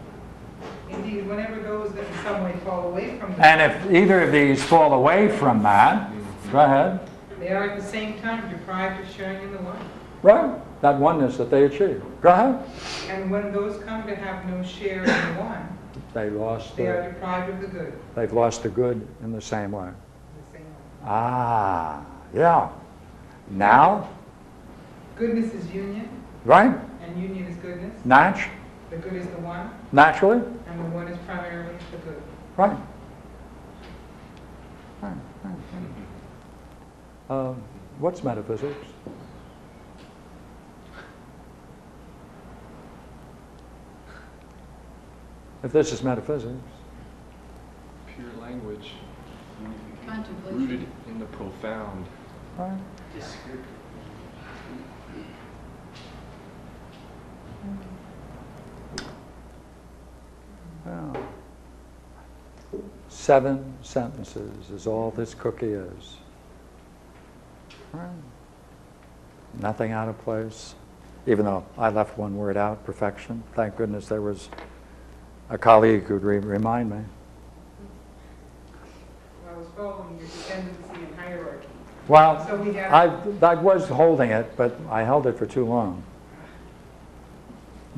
Indeed, whenever those that in some way fall away from that. And if either of these fall away from that, go ahead. They are at the same time deprived of sharing in the one. Right. That oneness that they achieve. Go ahead. And when those come to have no share in the one, they lost they the, are deprived of the good. They've lost the good in the same way. Ah, yeah. Now? Goodness is union. Right. And union is goodness. Natch. The good is the one. Naturally. And the one is primarily the good. Right. Right, right. Um, what's metaphysics? If this is metaphysics. Pure language. Rooted in the profound. Right. Yeah. Seven sentences is all this cookie is. Right. Nothing out of place, even though I left one word out, perfection. Thank goodness there was a colleague who would re remind me. Following your dependency and hierarchy. Well, so we I, I was holding it, but I held it for too long.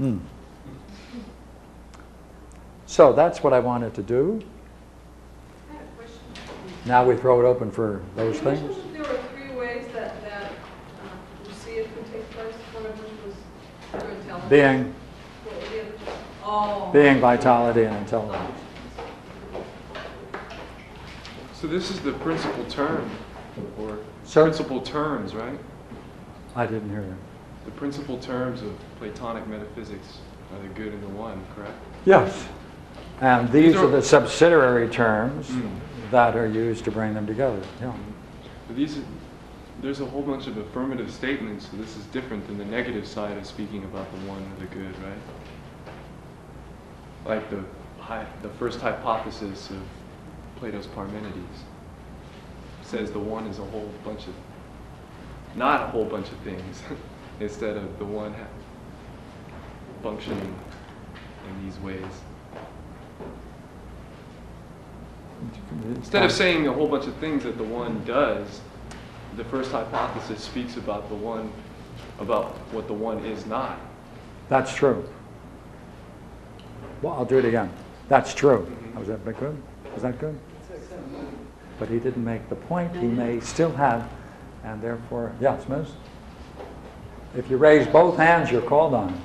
Mm. So that's what I wanted to do. I have a question. Now we throw it open for those things. You mentioned that there were three ways that, that uh, Lucia could take place. One of which was through intelligence. Being. What were the other two? Oh. Being, vitality, and intelligence. So this is the principal term, or Sir? principal terms, right? I didn't hear you. The principal terms of Platonic metaphysics are the good and the one, correct? Yes. And these, these are, are the subsidiary terms mm. that are used to bring them together. Yeah. But these, are, there's a whole bunch of affirmative statements, so this is different than the negative side of speaking about the one or the good, right? Like the, hi, the first hypothesis of Plato's Parmenides says the one is a whole bunch of, not a whole bunch of things, instead of the one functioning in these ways. Instead of saying a whole bunch of things that the one does, the first hypothesis speaks about the one, about what the one is not. That's true. Well, I'll do it again. That's true. Mm-hmm. Was that good? Is that good? But he didn't make the point. He may still have, and therefore, yes, miss? If you raise both hands, you're called on.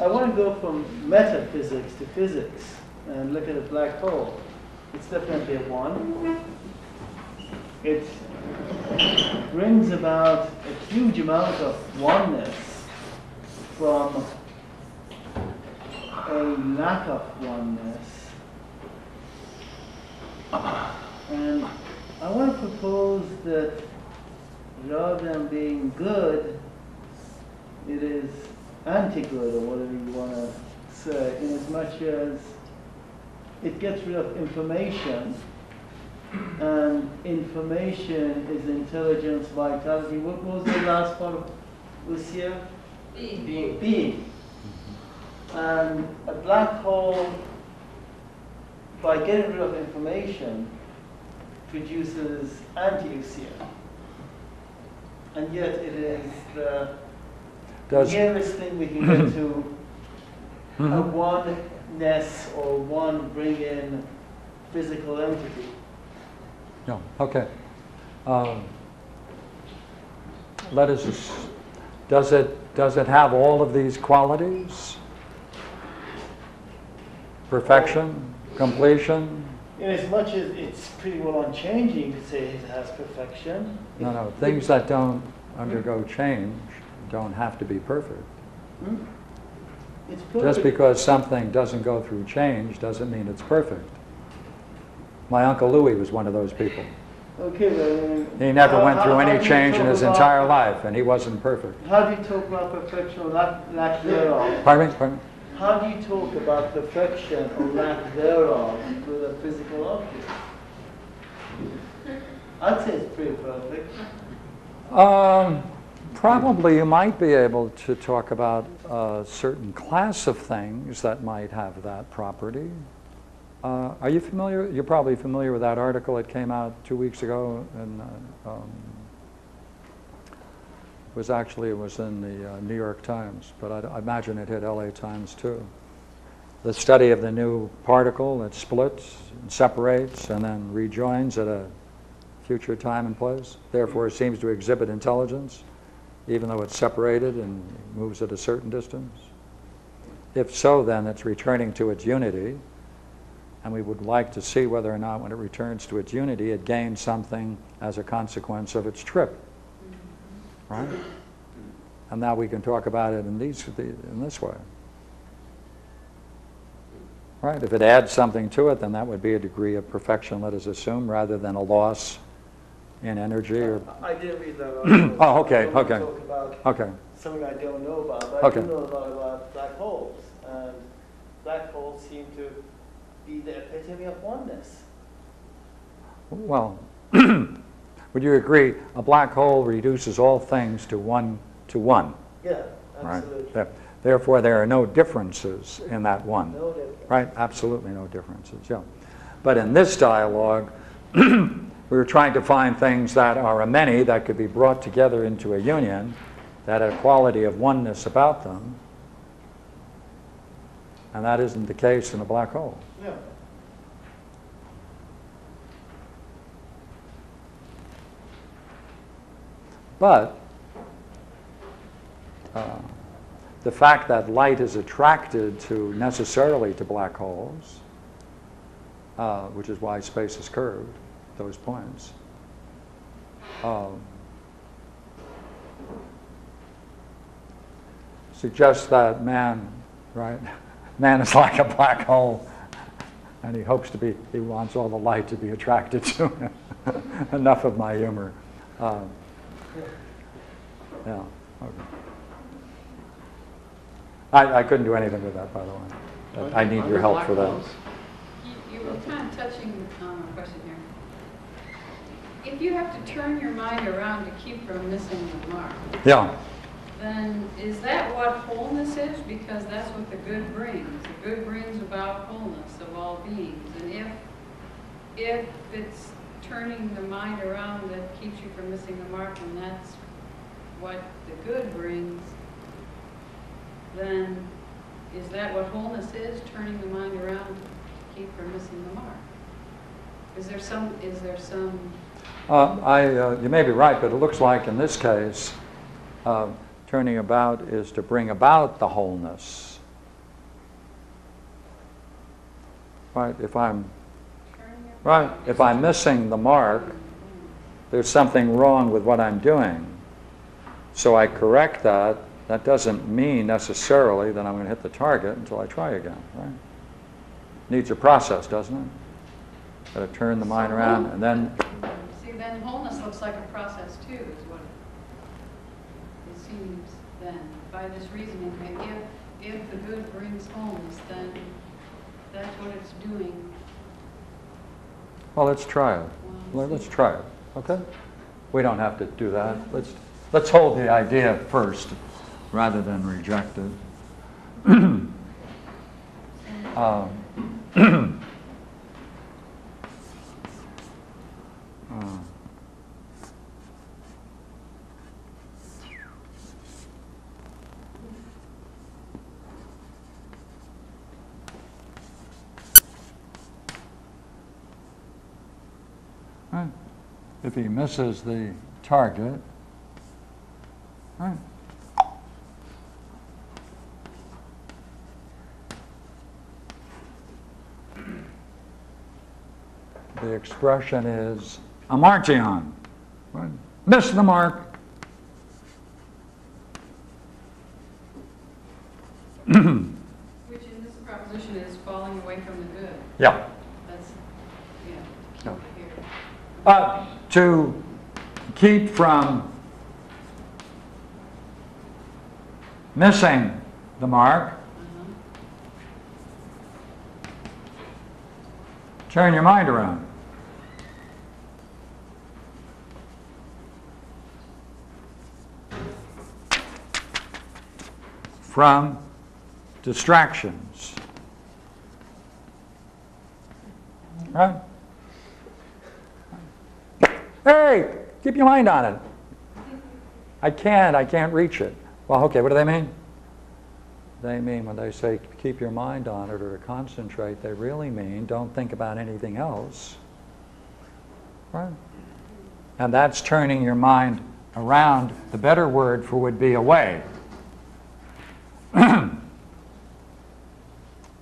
I want to go from metaphysics to physics and look at a black hole. It's definitely a one. It brings about a huge amount of oneness from a lack of oneness. And I want to propose that rather than being good, it is anti-good, or whatever you want to say, in as much as it gets rid of information, and information is intelligence, vitality. What was the last part of Lucia? Being. Being. Being. And a black hole, by getting rid of information, produces anti-usia. And yet it is the Does nearest thing we can get to a one ness or one bring in physical entity. No. Okay. Um, let us. Does it does it have all of these qualities? Perfection, completion. In as much as it's pretty well unchanging to say it has perfection. No, no. Things that don't undergo change don't have to be perfect. Hmm? It's perfect. Just because something doesn't go through change doesn't mean it's perfect. My Uncle Louis was one of those people. Okay, well, he never how, went through how, any how change in his entire life, and he wasn't perfect. How do you talk about perfection or lack, lack thereof? Pardon me? Pardon me? How do you talk about perfection or lack thereof with a physical object? I'd say it's pretty perfect. Um, probably you might be able to talk about a certain class of things that might have that property. Uh, are you familiar? You're probably familiar with that article that came out two weeks ago, and uh, um, it was actually it was in the uh, New York Times, but I, I imagine it hit L A Times too. The study of the new particle that splits, and separates, and then rejoins at a future time and place. Therefore, it seems to exhibit intelligence, even though it's separated and moves at a certain distance. If so, then it's returning to its unity. And we would like to see whether or not when it returns to its unity, it gains something as a consequence of its trip, right? And now we can talk about it in, these, in this way, right? If it adds something to it, then that would be a degree of perfection, let us assume, rather than a loss in energy. Or I didn't read that article. Oh, okay, I okay. Talk about okay. Something I don't know about, but okay. I do know a lot about black holes, and black holes seem to be the epitome of oneness. Well, would you agree? A black hole reduces all things to one to one. Yeah, absolutely. Right? Therefore, there are no differences in that one. No difference. Right? Absolutely no differences. Yeah. But in this dialogue, we were trying to find things that are a many that could be brought together into a union, that had a quality of oneness about them. And that isn't the case in a black hole. Yeah. But uh, the fact that light is attracted to necessarily to black holes, uh, which is why space is curved, those points, um, suggests that man, right? Man is like a black hole, and he hopes to be, he wants all the light to be attracted to him. Enough of my humor. Um, yeah, okay. I, I couldn't do anything with that, by the way. I, I need your help for that. You, you were kind of touching on a question here. If you have to turn your mind around to keep from missing the mark. Yeah. Then is that what wholeness is? Because that's what the good brings. The good brings about wholeness of all beings. And if, if it's turning the mind around that keeps you from missing the mark, and that's what the good brings, then is that what wholeness is? Turning the mind around to keep from missing the mark. Is there some... Is there some uh, I, uh, you may be right, but it looks like in this case, uh, turning about is to bring about the wholeness. Right? If I'm right, if I'm missing the mark, there's something wrong with what I'm doing. So I correct that. That doesn't mean necessarily that I'm going to hit the target until I try again. Right? Needs a process, doesn't it? Got to turn the mind around, and then. See, then wholeness looks like a process too. Seems then, by this reasoning, if, if the good brings wholeness, then that's what it's doing. Well, let's try it. Well, let's try it, okay? We don't have to do that. Let's, let's hold the idea first, rather than reject it. um, uh, Right? If he misses the target, right? The expression is amartion, right? Miss the mark. Which in this proposition is falling away from the good. Yeah. That's, yeah. Yeah. Uh, to keep from missing the mark, uh-huh. Turn your mind around. From distractions, right? Hey, keep your mind on it. I can't, I can't reach it. Well, okay, what do they mean? They mean when they say keep your mind on it or concentrate, they really mean don't think about anything else, right? And that's turning your mind around. The better word for would be away.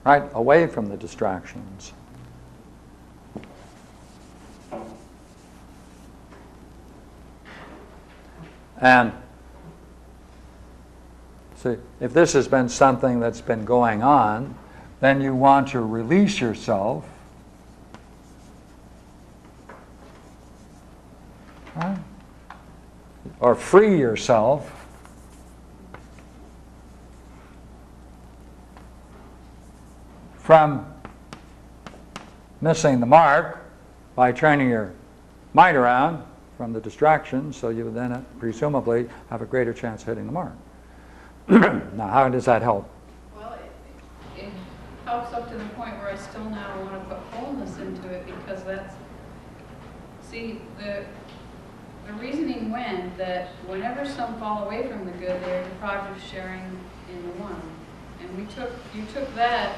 Right? Away from the distractions. And see, if this has been something that's been going on, then you want to release yourself, right? Or free yourself from missing the mark by turning your mind around from the distractions, so you then presumably have a greater chance of hitting the mark. Now, how does that help? Well, it, it helps up to the point where I still now want to put wholeness into it, because that's, see, the, the reasoning went that whenever some fall away from the good, they're deprived of sharing in the one. And we took, you took that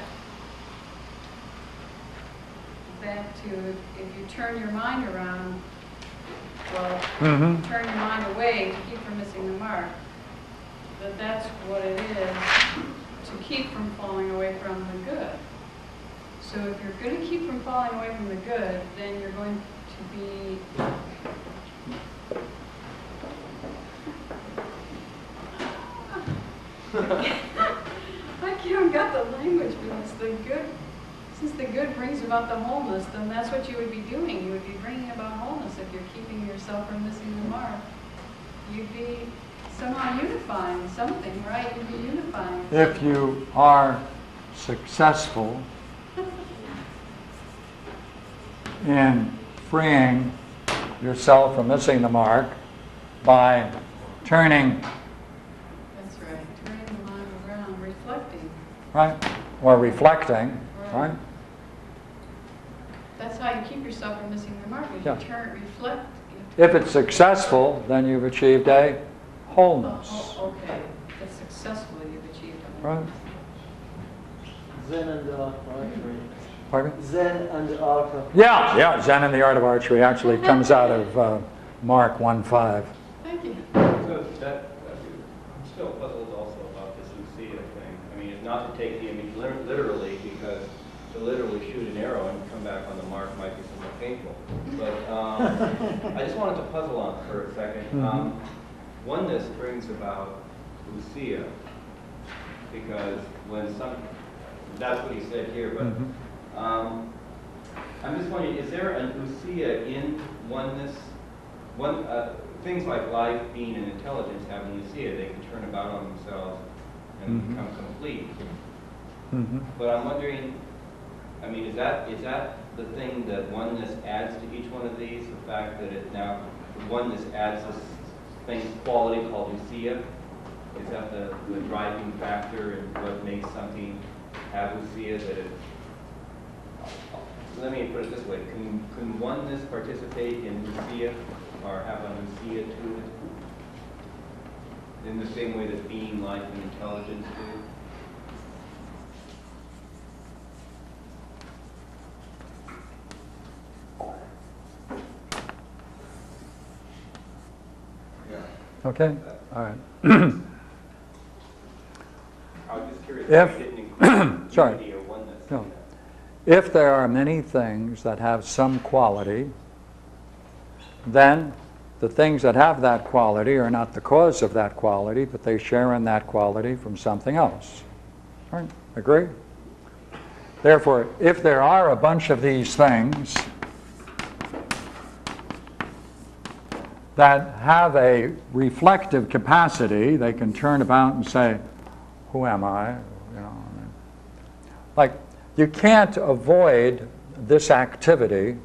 back to, if you turn your mind around, well, mm-hmm. turn your mind away to keep from missing the mark, but that's what it is, to keep from falling away from the good. So if you're going to keep from falling away from the good, then you're going to be, I can't get the language, but it's the good. Since the good brings about the wholeness, then that's what you would be doing. You would be bringing about wholeness if you're keeping yourself from missing the mark. You'd be somehow unifying something, right? You'd be unifying. If you are successful in freeing yourself from missing the mark by turning... That's right. Turning the mind around, reflecting. Right. Or reflecting, right? That's how you keep yourself from missing the mark. You yeah. turn, reflect. You turn. If it's successful, then you've achieved a wholeness. Oh, okay. If it's successful, you've achieved a wholeness. Right. Zen and the art of archery. Pardon me? Zen and the art of archery. Yeah, yeah. Zen and the art of archery actually comes out of uh, Mark one five. Thank you. So that, I'm still puzzled also about this Lucia thing. I mean, it's not to take the image literally, because to literally shoot an arrow and come back on the mark might be somewhat painful. But um, I just wanted to puzzle on for a second. Mm-hmm. um, oneness brings about Lucia, because when some, that's what he said here, but mm-hmm. um, I'm just wondering, is there a Lucia in oneness? One, uh, things like life, being, and intelligence have a Lucia. They can turn about on themselves and mm-hmm. become complete. Mm-hmm. But I'm wondering, I mean, is that is that the thing that oneness adds to each one of these? The fact that it now oneness adds this thing, quality called Lucia? Is that the, the driving factor and what makes something have Lucia? That it, let me put it this way: can can oneness participate in Lucia or have a Lucia to it in the same way that being, life, and intelligence do? Okay, all right. I was just curious if, if you didn't include sorry. Unity or oneness. No. If there are many things that have some quality, then the things that have that quality are not the cause of that quality, but they share in that quality from something else. All right? Agree? Therefore, if there are a bunch of these things that have a reflective capacity, they can turn about and say, who am I? You know, like, you can't avoid this activity.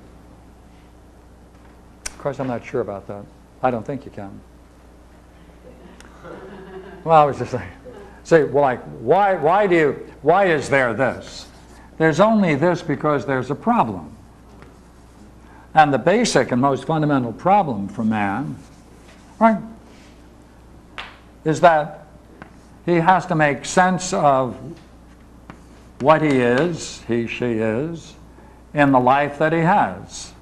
Of course, I'm not sure about that. I don't think you can. Well, I was just like, say, well, like, why, why do you, why is there this? There's only this because there's a problem. And the basic and most fundamental problem for man, right, is that he has to make sense of what he is, he, she is, in the life that he has,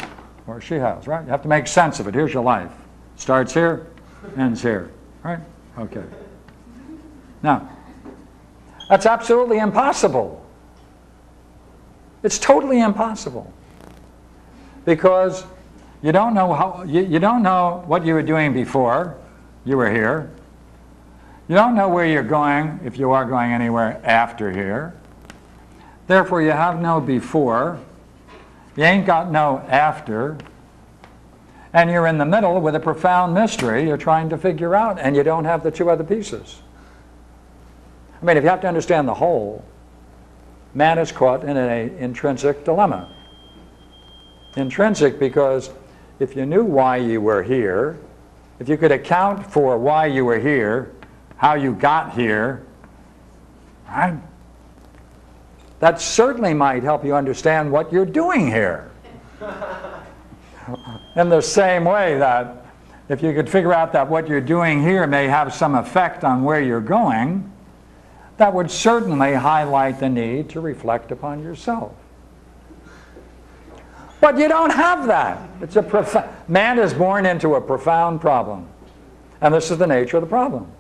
or she has, right? You have to make sense of it. Here's your life. Starts here, ends here, right? Okay. Now, that's absolutely impossible. It's totally impossible, because you don't know how you, you don't know what you were doing before you were here. You don't know where you're going, if you are going anywhere, after here. Therefore, you have no before, you ain't got no after, and you're in the middle with a profound mystery you're trying to figure out, and you don't have the two other pieces. I mean, if you have to understand the whole, man is caught in an intrinsic dilemma. Intrinsic because if you knew why you were here, if you could account for why you were here, how you got here, right? That certainly might help you understand what you're doing here. In the same way that if you could figure out that what you're doing here may have some effect on where you're going, that would certainly highlight the need to reflect upon yourself. But you don't have that. It's a profound, man is born into a profound problem. And this is the nature of the problem.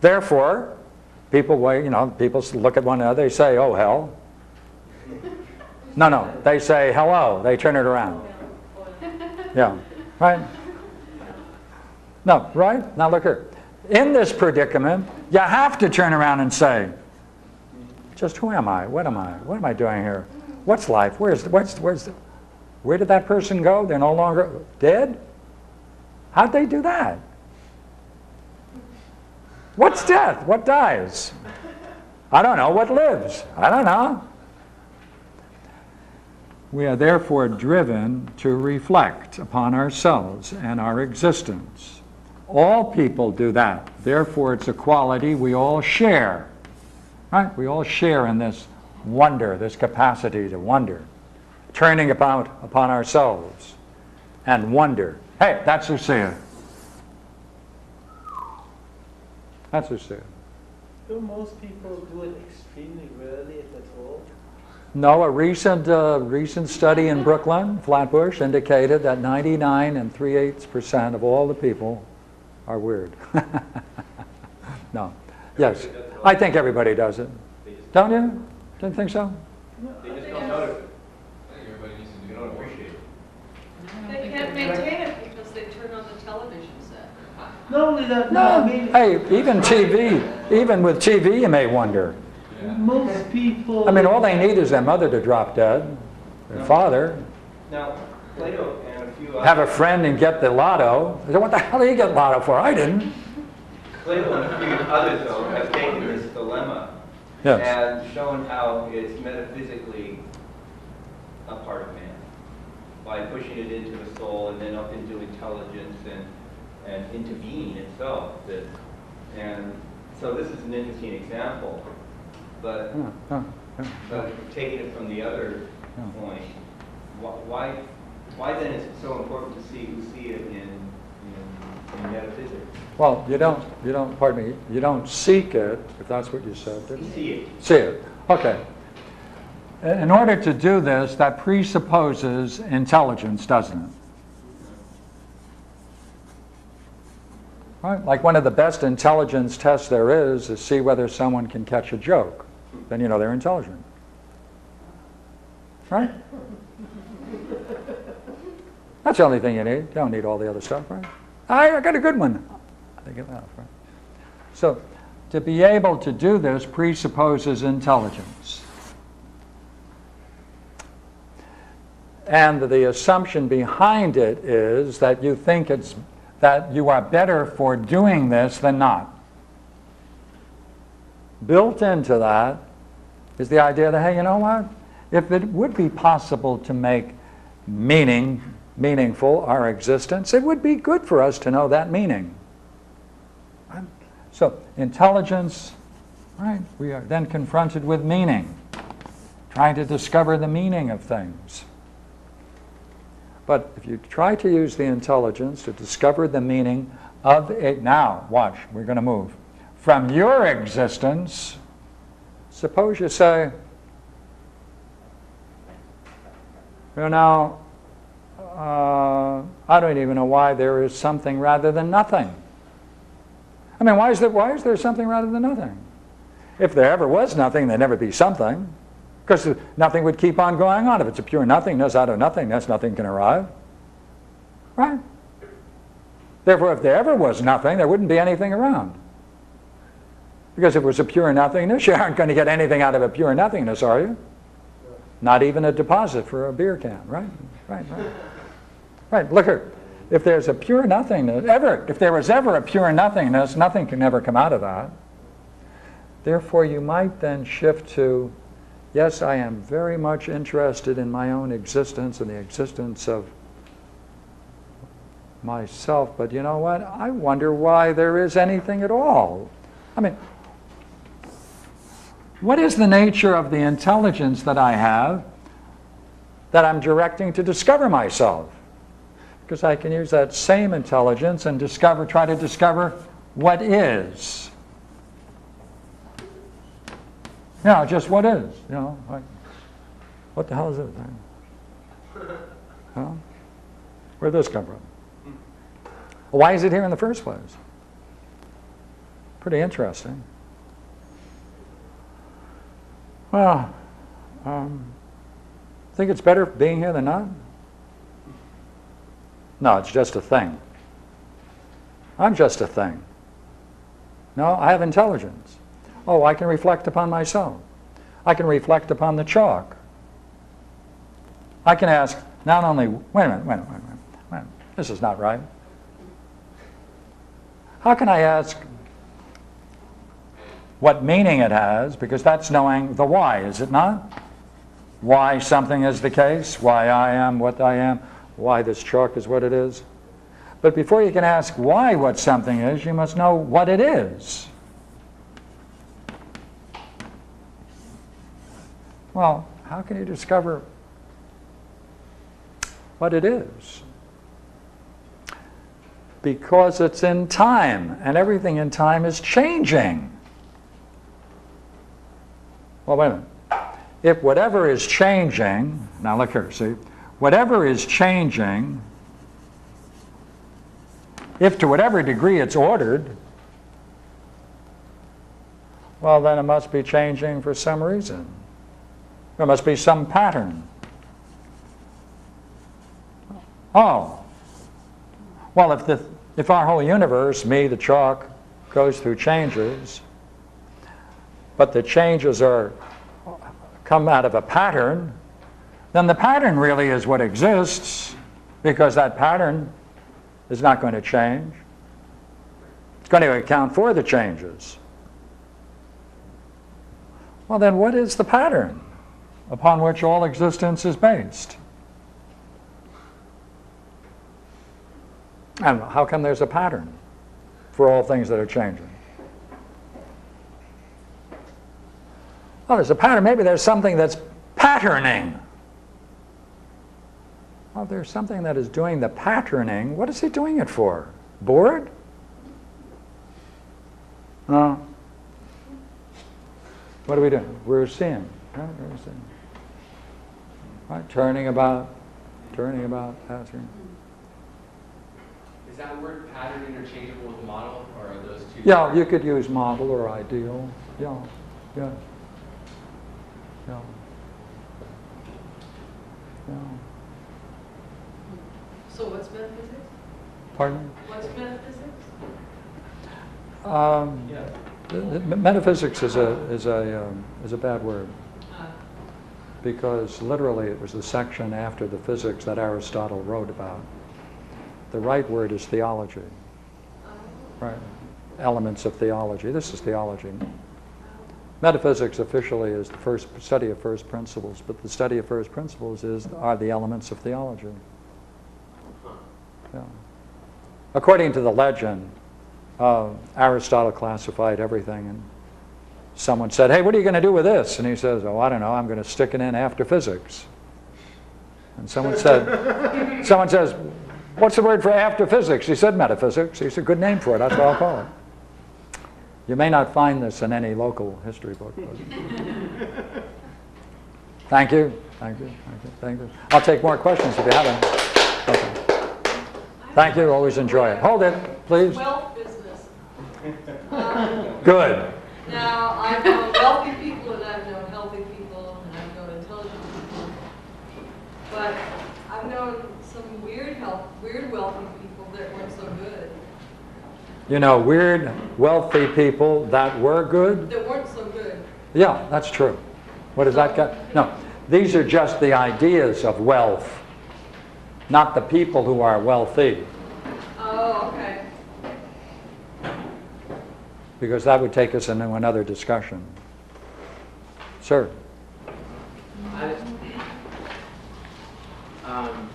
Therefore, people, you know, people look at one another, they say, oh, hell. No, no, they say, hello. They turn it around. Yeah, right? No, right? Now look here. In this predicament, you have to turn around and say, just who am I? What am I? What am I doing here? What's life? Where's, what's, where's, where did that person go? They're no longer dead? How'd they do that? What's death? What dies? I don't know. What lives? I don't know. We are therefore driven to reflect upon ourselves and our existence. All people do that. Therefore, it's a quality we all share. Right? We all share in this wonder, this capacity to wonder, turning about upon ourselves and wonder. Hey, that's Lucia. That's Lucia. Do most people do it extremely rarely, if at all? No, a recent, uh, recent study in Brooklyn, Flatbush, indicated that ninety-nine and three-eighths percent of all the people are weird. No. Yes. I think everybody does it. Don't you? Don't think so? They just don't notice it. I think everybody needs to do it. They don't appreciate it. They can't maintain it because they turn on the television set. Not only that, no. Hey, even T V, even with T V you may wonder. Yeah. Most people... I mean, all they need is their mother to drop dead, their no. father. Now, Plato and a few others... Have a friend and get the lotto. They say, what the hell did you get lotto for? I didn't. Plato and a few others, though, have taken this dilemma. Yes. And shown how it's metaphysically a part of man by pushing it into the soul and then up into intelligence and, and into being itself. That, and so this is an interesting example, but, yeah, yeah, yeah. but taking it from the other yeah. point, wh why why then is it so important to see who see it in, in, in metaphysics? Well, you don't, you don't, pardon me, you don't seek it, if that's what you said, didn't you? See it. See it. Okay. In order to do this, that presupposes intelligence, doesn't it? Right? Like one of the best intelligence tests there is is see whether someone can catch a joke. Then you know they're intelligent. Right? That's the only thing you need. You don't need all the other stuff, right? I, I got a good one. They get that, right? So to be able to do this presupposes intelligence. And the assumption behind it is that you think it's that you are better for doing this than not. Built into that is the idea that, hey, you know what? If it would be possible to make meaning meaningful, our existence, it would be good for us to know that meaning. So intelligence, right? We are then confronted with meaning, trying to discover the meaning of things. But if you try to use the intelligence to discover the meaning of it, now, watch, we're going to move. From your existence, suppose you say, you know, uh, I don't even know why there is something rather than nothing. I mean, why is, there, why is there something rather than nothing? If there ever was nothing, there'd never be something. Because nothing would keep on going on. If it's a pure nothingness out of nothingness, nothing can arrive. Right? Therefore, if there ever was nothing, there wouldn't be anything around. Because if it was a pure nothingness, you aren't going to get anything out of a pure nothingness, are you? Not even a deposit for a beer can, right? Right, right. Right, look here. If there's a pure nothingness, ever, if there was ever a pure nothingness, nothing can ever come out of that. Therefore, you might then shift to, yes, I am very much interested in my own existence and the existence of myself, but you know what? I wonder why there is anything at all. I mean, what is the nature of the intelligence that I have that I'm directing to discover myself? Because I can use that same intelligence and discover, try to discover what is. Yeah, just what is, you know, like, what the hell is it? Huh? Where did this come from? Why is it here in the first place? Pretty interesting. Well, um, think it's better being here than not? No, it's just a thing. I'm just a thing. No, I have intelligence. Oh, I can reflect upon myself. I can reflect upon the chalk. I can ask not only, wait a minute, wait a minute, wait a minute, wait a minute. This is not right. How can I ask what meaning it has? Because that's knowing the why, is it not? Why something is the case, why I am what I am, why this chalk is what it is. But before you can ask why what something is, you must know what it is. Well, how can you discover what it is? Because it's in time, and everything in time is changing. Well, wait a minute. If whatever is changing, now look here, see, whatever is changing, if to whatever degree it's ordered, well, then it must be changing for some reason. There must be some pattern. Oh, well, if, the, if our whole universe, me, the chalk, goes through changes, but the changes are come out of a pattern, then the pattern really is what exists, because that pattern is not going to change. It's going to account for the changes. Well, then what is the pattern upon which all existence is based? And how come there's a pattern for all things that are changing? Well, there's a pattern. Maybe there's something that's patterning. Well, there's something that is doing the patterning. What is he doing it for? Bored? No. What are we doing? We're seeing. Right? We're seeing. Right, turning about, turning about, asking. Is that word pattern interchangeable with model, or are those two? Yeah, different? You could use model or ideal. Yeah, yeah, yeah, yeah. So what's metaphysics? Pardon? What's metaphysics? Um, yeah. the, the, metaphysics is a is a um, is a bad word. Because literally it was the section after the physics that Aristotle wrote about. The right word is theology, right? Elements of theology. This is theology. Metaphysics officially is the first study of first principles, but the study of first principles is are the elements of theology. Yeah. According to the legend, uh, Aristotle classified everything. And someone said, hey, what are you going to do with this? And he says, oh, I don't know, I'm going to stick it in after physics. And someone said, someone says, what's the word for after physics? He said metaphysics. He said, good name for it, that's what I'll call it. You may not find this in any local history book. Thank you, thank you, thank you, thank you. I'll take more questions if you have any. Okay. Thank you, always enjoy it. Hold it, please. Wealth business. Um, good. Now, I've known wealthy people, and I've known healthy people, and I've known intelligent people. But I've known some weird health, weird wealthy people that weren't so good. You know, weird wealthy people that were good? That weren't so good. Yeah, that's true. What does that got? No, these are just the ideas of wealth, not the people who are wealthy. Oh, okay. Because that would take us into another discussion. Sir? I, um,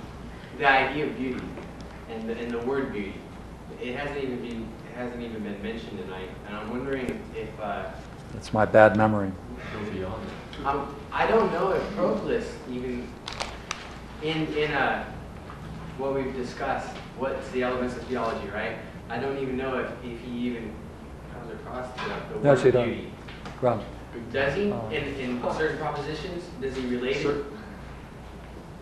the idea of beauty and the, and the word beauty, it hasn't even been it hasn't even been mentioned tonight, and I'm wondering if uh, that's my bad memory. Um, I don't know if Proclus even in in a what we've discussed, what's the elements of theology, right? I don't even know if if he even across the, the no, word beauty. Don't. Does he, uh, in, in certain propositions, does he relate it?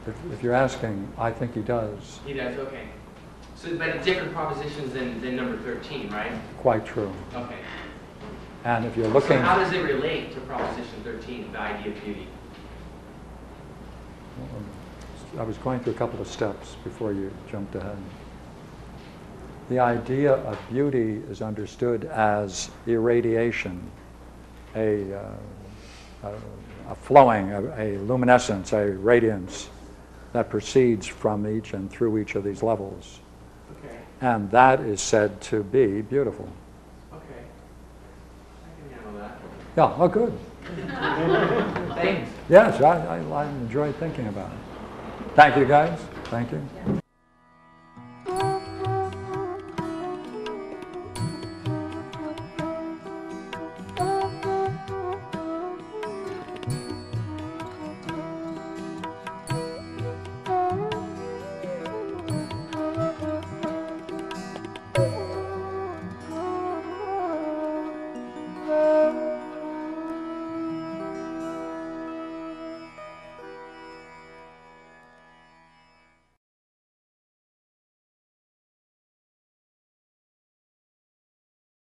If, if you're asking, I think he does. He does, okay. So, but different propositions than, than number thirteen, right? Quite true. Okay. And if you're looking... So how does it relate to proposition thirteen, the idea of beauty? I was going through a couple of steps before you jumped ahead. The idea of beauty is understood as irradiation, a, uh, a, a flowing, a, a luminescence, a radiance that proceeds from each and through each of these levels. Okay. And that is said to be beautiful. Okay. I can handle that. Yeah, oh, good. Thanks. Yes, I, I, I enjoyed thinking about it. Thank you, guys. Thank you.